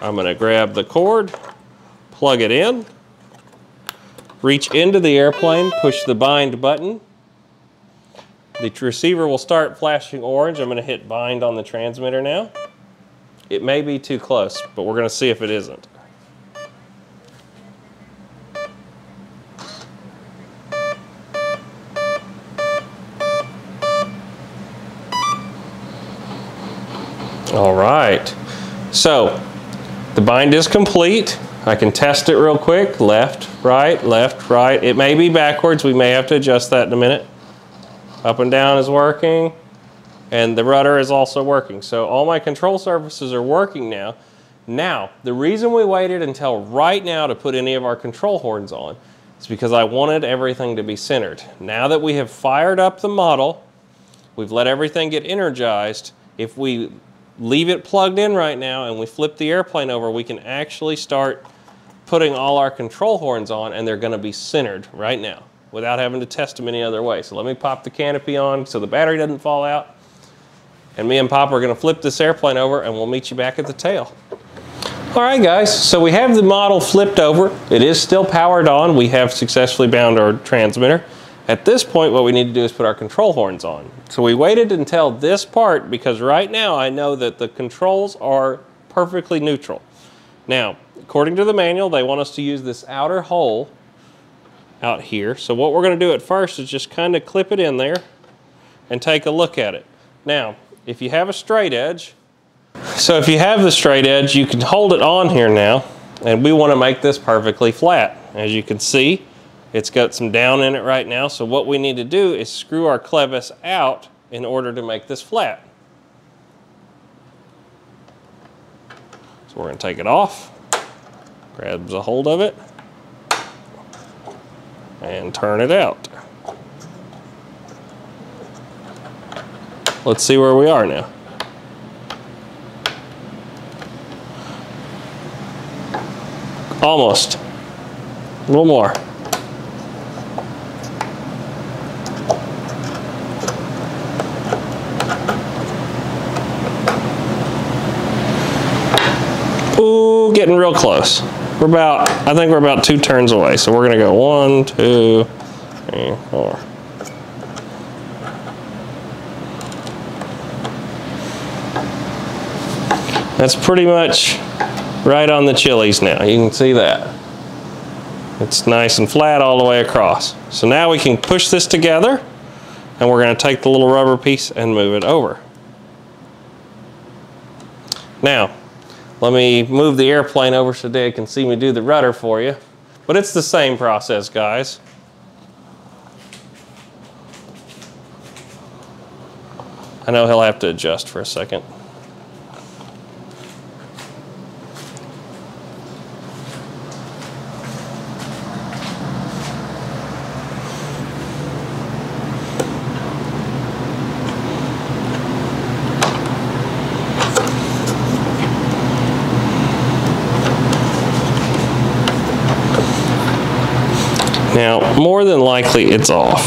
I'm gonna grab the cord, plug it in, reach into the airplane, push the bind button. The receiver will start flashing orange. I'm gonna hit bind on the transmitter now. It may be too close, but we're gonna see if it isn't. All right, so the bind is complete. I can test it real quick. Left, right, left, right. It may be backwards. We may have to adjust that in a minute. Up and down is working. And the rudder is also working. So all my control surfaces are working now. Now, the reason we waited until right now to put any of our control horns on is because I wanted everything to be centered. Now that we have fired up the model, we've let everything get energized. If we leave it plugged in right now and we flip the airplane over, we can actually start putting all our control horns on and they're gonna be centered right now without having to test them any other way. So let me pop the canopy on so the battery doesn't fall out. And me and Pop are gonna flip this airplane over and we'll meet you back at the tail. All right guys, so we have the model flipped over. It is still powered on. We have successfully bound our transmitter. At this point, what we need to do is put our control horns on. So we waited until this part because right now I know that the controls are perfectly neutral. Now, according to the manual, they want us to use this outer hole out here. So what we're gonna do at first is just kind of clip it in there and take a look at it. Now, if you have a straight edge, so if you have the straight edge, you can hold it on here now, and we wanna make this perfectly flat. As you can see, it's got some down in it right now, so what we need to do is screw our clevis out in order to make this flat. So we're gonna take it off, grabs a hold of it, and turn it out. Let's see where we are now. Almost, a little more. Ooh, getting real close. We're about, I think we're about two turns away. So we're gonna go one, two, three, four. That's pretty much right on the chilies now. You can see that. It's nice and flat all the way across. So now we can push this together. and we're going to take the little rubber piece and move it over. Now, let me move the airplane over so Dad can see me do the rudder for you. But it's the same process, guys. I know he'll have to adjust for a second. Now, more than likely it's off.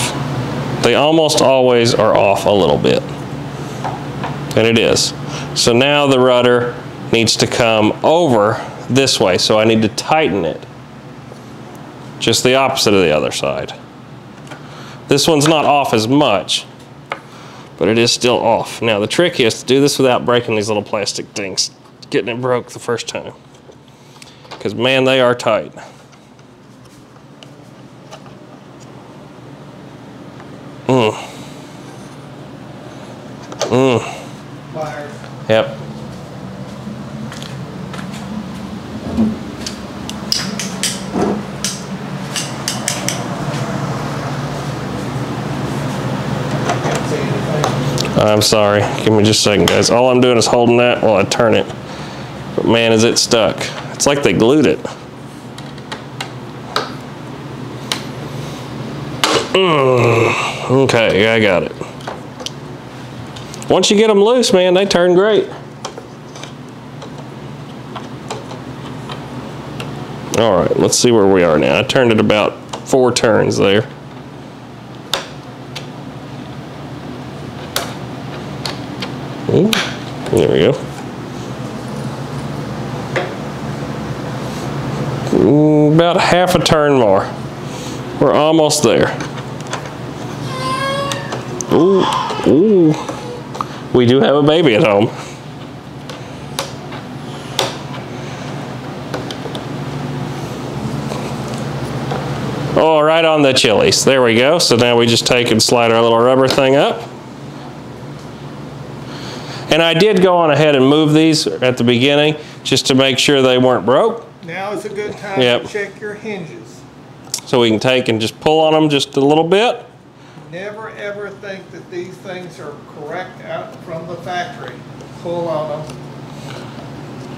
They almost always are off a little bit. And it is. So now the rudder needs to come over this way, so I need to tighten it. Just the opposite of the other side. This one's not off as much, but it is still off. Now the trick is to do this without breaking these little plastic things, getting it broke the first time. Because man, they are tight. Mm. Mm. Yep. I'm sorry. Give me just a second, guys. All I'm doing is holding that while I turn it. But man, is it stuck. It's like they glued it. Mm. Okay, I got it. Once you get them loose, man, they turn great. All right, let's see where we are now. I turned it about four turns there. Ooh, there we go. Ooh, about half a turn more. We're almost there. Ooh, ooh. We do have a baby at home. Oh, right on the chilies. There we go. So now we just take and slide our little rubber thing up. And I did go on ahead and move these at the beginning just to make sure they weren't broke. Now is a good time yep. to check your hinges. So we can take and just pull on them just a little bit. Never ever think that these things are correct out from the factory. Pull on them.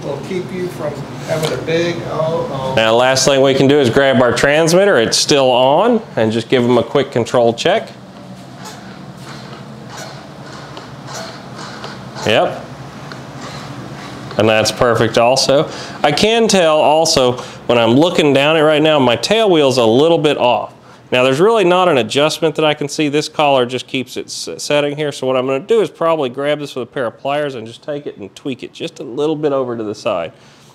Will keep you from having a big oh oh. Now, last thing we can do is grab our transmitter. It's still on, and just give them a quick control check. Yep. And that's perfect also. I can tell also when I'm looking down it right now, my tail wheel's a little bit off. Now there's really not an adjustment that I can see. This collar just keeps it setting here. So what I'm going to do is probably grab this with a pair of pliers and just take it and tweak it just a little bit over to the side.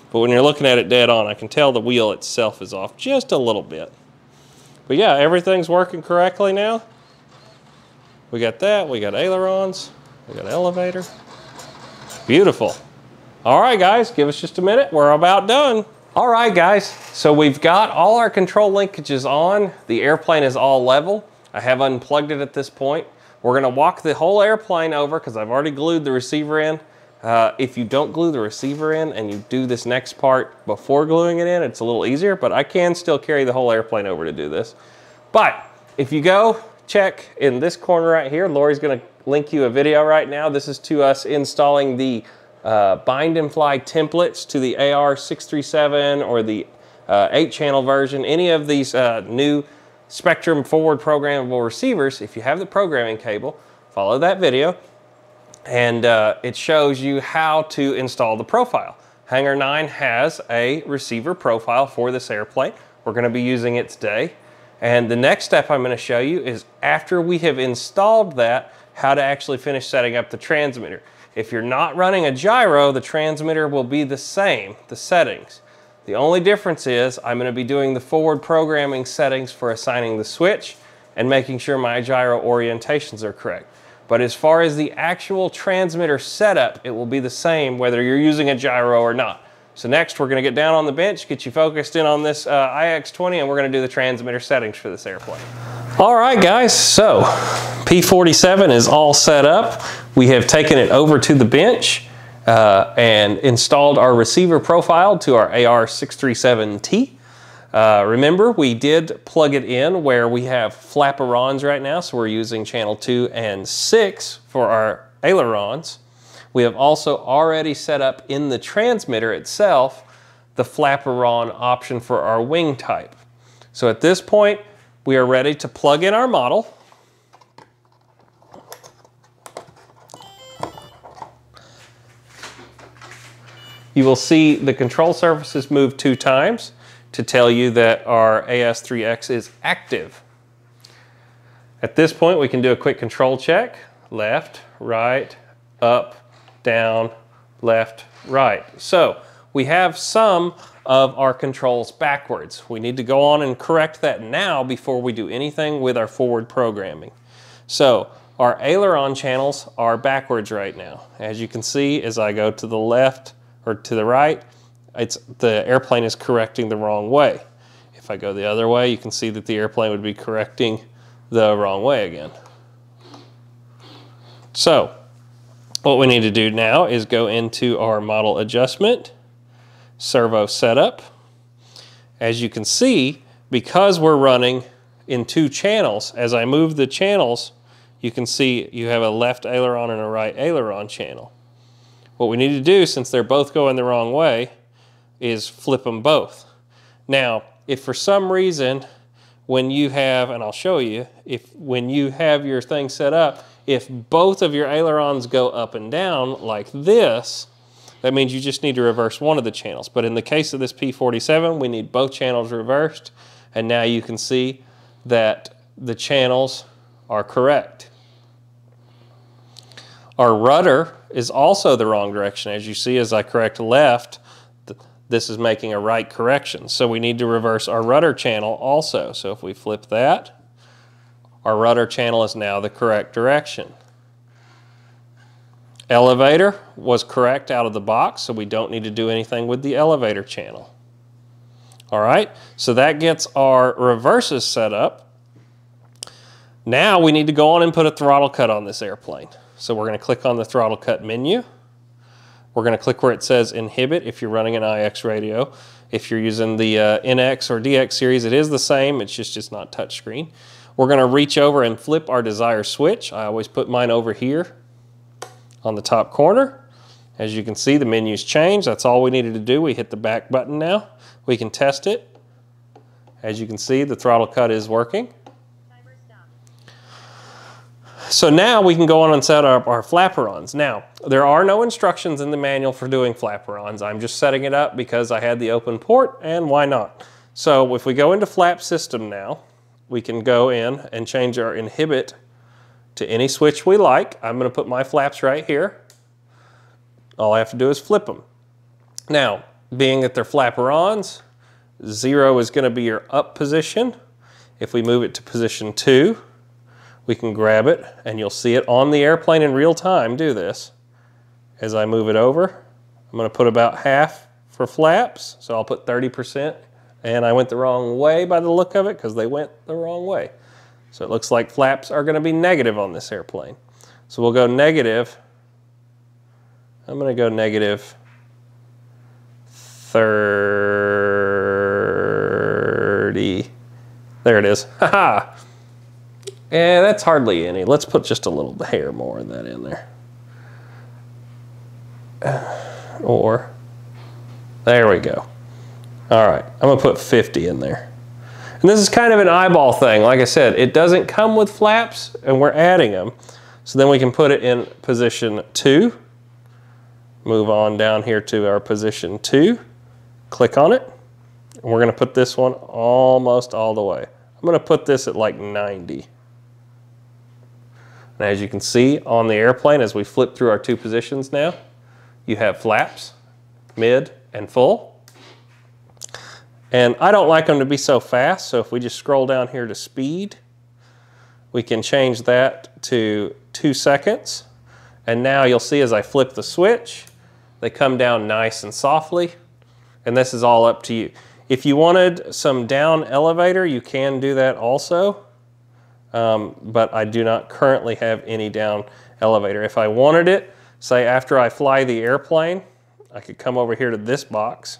But when you're looking at it dead on, I can tell the wheel itself is off just a little bit. But yeah, everything's working correctly now. We got that, we got ailerons, we got elevator. Beautiful. All right guys, give us just a minute. We're about done. All right guys, so we've got all our control linkages on. The airplane is all level. I have unplugged it at this point. We're gonna walk the whole airplane over because I've already glued the receiver in. Uh, if you don't glue the receiver in and you do this next part before gluing it in, it's a little easier, but I can still carry the whole airplane over to do this. But if you go check in this corner right here, Lori's gonna link you a video right now. This is to us installing the Uh, bind and fly templates to the A R six thirty-seven or the uh, eight channel version, any of these uh, new Spectrum forward programmable receivers. If you have the programming cable, follow that video, and uh, it shows you how to install the profile. Hangar nine has a receiver profile for this airplane. We're going to be using it today, and the next step I'm going to show you is after we have installed that, how to actually finish setting up the transmitter. If you're not running a gyro, the transmitter will be the same, the settings. The only difference is I'm going to be doing the forward programming settings for assigning the switch and making sure my gyro orientations are correct. But as far as the actual transmitter setup, it will be the same whether you're using a gyro or not. So next we're going to get down on the bench, get you focused in on this uh, I X twenty, and we're going to do the transmitter settings for this airplane. All right, guys, so P forty-seven is all set up. We have taken it over to the bench uh, and installed our receiver profile to our A R six thirty-seven T. Uh, remember, we did plug it in where we have flaperons right now, so we're using channel two and six for our ailerons. We have also already set up in the transmitter itself the flaperon option for our wing type. So at this point, we are ready to plug in our model. You will see the control surfaces move two times to tell you that our A S three X is active. At this point, we can do a quick control check. Left, right, up, down, left, right. So we have some of our controls backwards. We need to go on and correct that now before we do anything with our forward programming. So our aileron channels are backwards right now. As you can see, as I go to the left or to the right, it's, the airplane is correcting the wrong way. If I go the other way, you can see that the airplane would be correcting the wrong way again. So what we need to do now is go into our model adjustment, servo setup. As you can see, because we're running in two channels, as I move the channels, you can see you have a left aileron and a right aileron channel. What we need to do, since they're both going the wrong way, is flip them both. Now, if for some reason, when you have, and I'll show you, if when you have your thing set up, if both of your ailerons go up and down like this, that means you just need to reverse one of the channels. But in the case of this P forty-seven, we need both channels reversed. And now you can see that the channels are correct. Our rudder is also the wrong direction. As you see, as I correct left, this is making a right correction. So we need to reverse our rudder channel also. So if we flip that, our rudder channel is now the correct direction. Elevator was correct out of the box, so we don't need to do anything with the elevator channel. All right, so that gets our reverses set up. Now we need to go on and put a throttle cut on this airplane. So we're gonna click on the throttle cut menu. We're gonna click where it says inhibit if you're running an I X radio. If you're using the uh, N X or D X series, it is the same, it's just it's not touchscreen. We're gonna reach over and flip our desire switch. I always put mine over here on the top corner. As you can see, the menu's changed. That's all we needed to do. We hit the back button now. We can test it. As you can see, the throttle cut is working. So now we can go on and set up our flaperons. Now, there are no instructions in the manual for doing flaperons. I'm just setting it up because I had the open port and why not? So if we go into flap system now, we can go in and change our inhibit to any switch we like. I'm gonna put my flaps right here. All I have to do is flip them. Now, being that they're flaperons, zero is gonna be your up position. If we move it to position two, we can grab it and you'll see it on the airplane in real time do this. As I move it over, I'm gonna put about half for flaps, so I'll put thirty percent. And I went the wrong way by the look of it because they went the wrong way. So it looks like flaps are gonna be negative on this airplane. So we'll go negative, I'm gonna go negative thirty, there it is, haha. Yeah, that's hardly any. Let's put just a little hair more of that in there. Or, there we go. All right, I'm gonna put fifty in there. And this is kind of an eyeball thing. Like I said, it doesn't come with flaps and we're adding them. So then we can put it in position two. Move on down here to our position two. Click on it. And we're gonna put this one almost all the way. I'm gonna put this at like ninety. And as you can see on the airplane, as we flip through our two positions now, you have flaps, mid, and full. And I don't like them to be so fast, so if we just scroll down here to speed, we can change that to two seconds. And now you'll see as I flip the switch, they come down nice and softly. And this is all up to you. If you wanted some down elevator, you can do that also. um, but I do not currently have any down elevator. If I wanted it, say after I fly the airplane, I could come over here to this box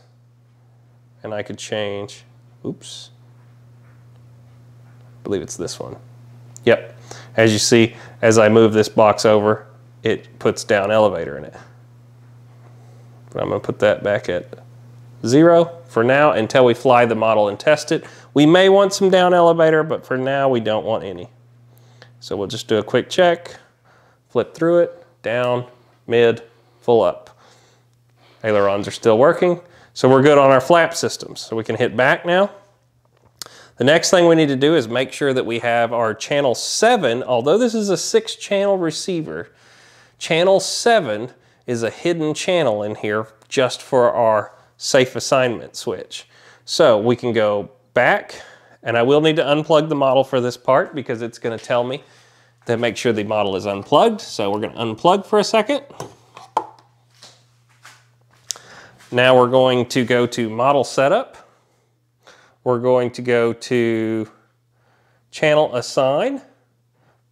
and I could change, oops, I believe it's this one. Yep, as you see, as I move this box over, it puts down elevator in it. But I'm gonna put that back at zero for now until we fly the model and test it. We may want some down elevator, but for now we don't want any. So we'll just do a quick check, flip through it, down, mid, full up. Ailerons are still working. So we're good on our flap systems. So we can hit back now. The next thing we need to do is make sure that we have our channel seven, although this is a six channel receiver, channel seven is a hidden channel in here just for our safe assignment switch. So we can go back, and I will need to unplug the model for this part because it's gonna tell me to make sure the model is unplugged. So we're gonna unplug for a second. Now we're going to go to model setup. We're going to go to channel assign,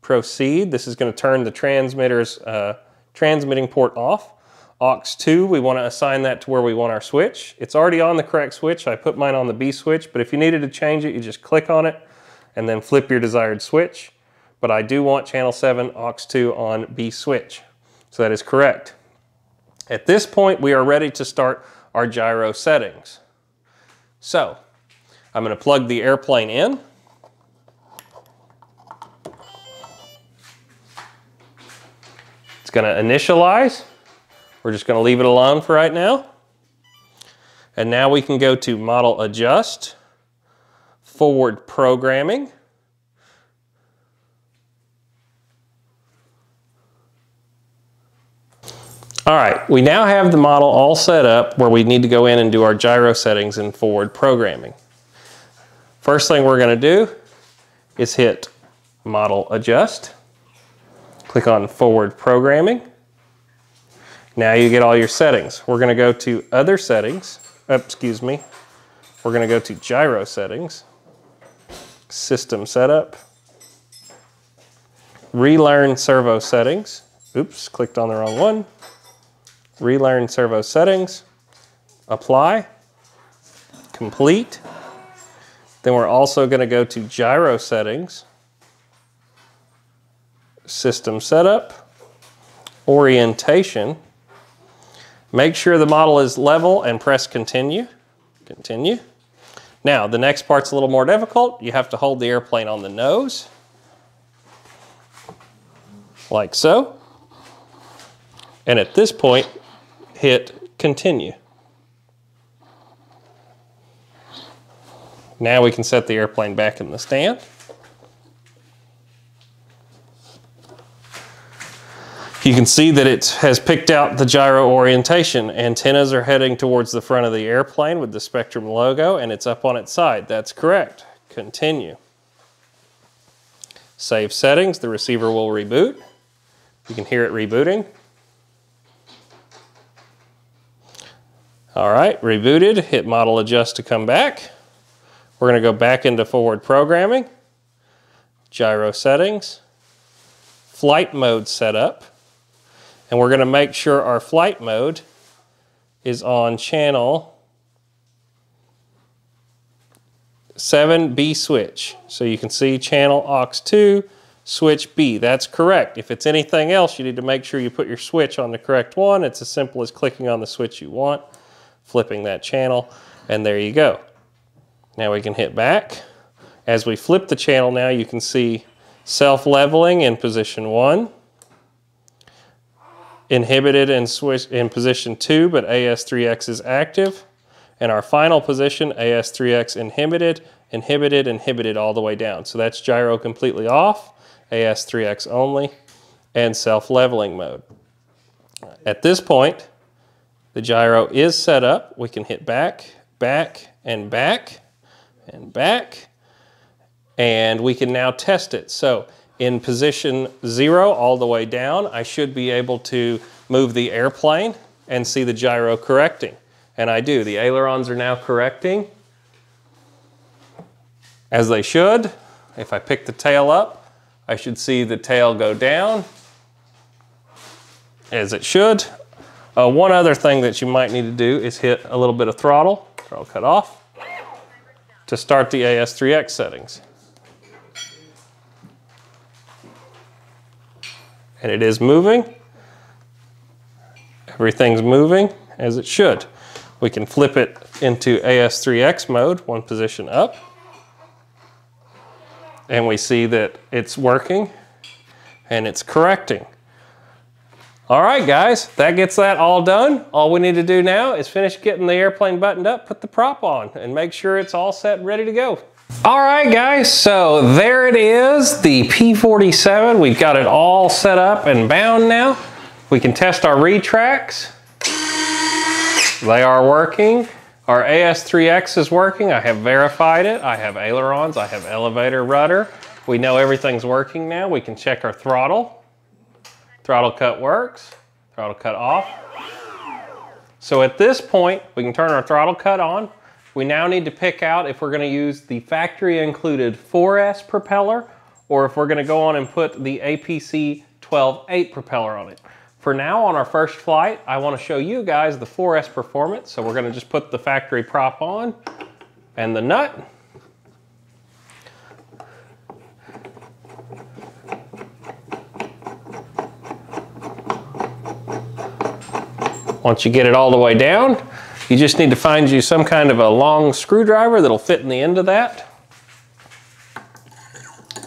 proceed. This is going to turn the transmitter's uh, transmitting port off. aux two, we want to assign that to where we want our switch. It's already on the correct switch. I put mine on the B switch, but if you needed to change it, you just click on it and then flip your desired switch. But I do want channel seven, aux two on B switch. So that is correct. At this point, we are ready to start our gyro settings. So I'm going to plug the airplane in. It's going to initialize. We're just going to leave it alone for right now. And now we can go to model adjust, forward programming. All right, we now have the model all set up where we need to go in and do our gyro settings and forward programming. First thing we're gonna do is hit model adjust, click on forward programming. Now you get all your settings. We're gonna go to other settings, oh, excuse me. We're gonna go to gyro settings, system setup, relearn servo settings. Oops, clicked on the wrong one. Relearn servo settings, apply, complete. Then we're also going to go to gyro settings, system setup, orientation. Make sure the model is level and press continue. Continue. Now the next part's a little more difficult. You have to hold the airplane on the nose, like so. And at this point, hit continue. Now we can set the airplane back in the stand. You can see that it has picked out the gyro orientation. Antennas are heading towards the front of the airplane with the Spectrum logo, and it's up on its side. That's correct. Continue. Save settings. The receiver will reboot. You can hear it rebooting. All right, rebooted. Hit model adjust to come back. We're going to go back into forward programming, gyro settings, flight mode setup, and we're going to make sure our flight mode is on channel seven B switch. So you can see channel aux two, switch B. That's correct. If it's anything else, you need to make sure you put your switch on the correct one. It's as simple as clicking on the switch you want, flipping that channel, and there you go. Now we can hit back. As we flip the channel now, you can see self-leveling in position one, inhibited and switch in position two, but A S three X is active. And our final position, A S three X inhibited, inhibited, inhibited all the way down. So that's gyro completely off, A S three X only, and self-leveling mode. At this point, the gyro is set up. We can hit back, back, and back. And back, and we can now test it. So in position zero all the way down, I should be able to move the airplane and see the gyro correcting. And I do. The ailerons are now correcting as they should. If I pick the tail up, I should see the tail go down, as it should. Uh, one other thing that you might need to do is hit a little bit of throttle, throttle cut off, to start the A S three X settings. And it is moving. Everything's moving as it should. We can flip it into A S three X mode, one position up. And we see that it's working and it's correcting. All right, guys, that gets that all done. All we need to do now is finish getting the airplane buttoned up, put the prop on, and make sure it's all set and ready to go. All right, guys, so there it is, the P forty-seven. We've got it all set up and bound now. We can test our retracts. They are working. Our A S three X is working. I have verified it. I have ailerons, I have elevator rudder. We know everything's working now. We can check our throttle. Throttle cut works, throttle cut off. So at this point, we can turn our throttle cut on. We now need to pick out if we're gonna use the factory included four S propeller or if we're gonna go on and put the A P C twelve eight propeller on it. For now, on our first flight, I wanna show you guys the four S performance. So we're gonna just put the factory prop on and the nut. Once you get it all the way down, you just need to find you some kind of a long screwdriver that'll fit in the end of that.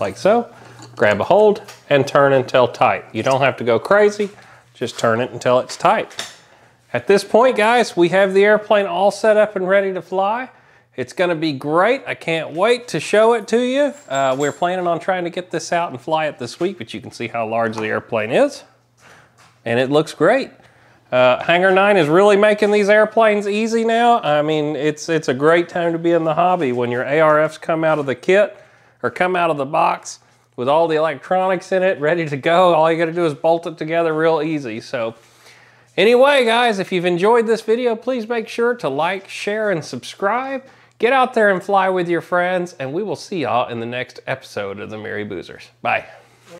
Like so. Grab a hold and turn until tight. You don't have to go crazy, just turn it until it's tight. At this point, guys, we have the airplane all set up and ready to fly. It's gonna be great. I can't wait to show it to you. Uh, we're planning on trying to get this out and fly it this week, but you can see how large the airplane is. And it looks great. Uh, Hangar nine is really making these airplanes easy now. I mean, it's it's a great time to be in the hobby when your A R Fs come out of the kit or come out of the box with all the electronics in it, ready to go. All you gotta do is bolt it together real easy. So anyway, guys, if you've enjoyed this video, please make sure to like, share, and subscribe. Get out there and fly with your friends, and we will see y'all in the next episode of the Merry Boozers. Bye.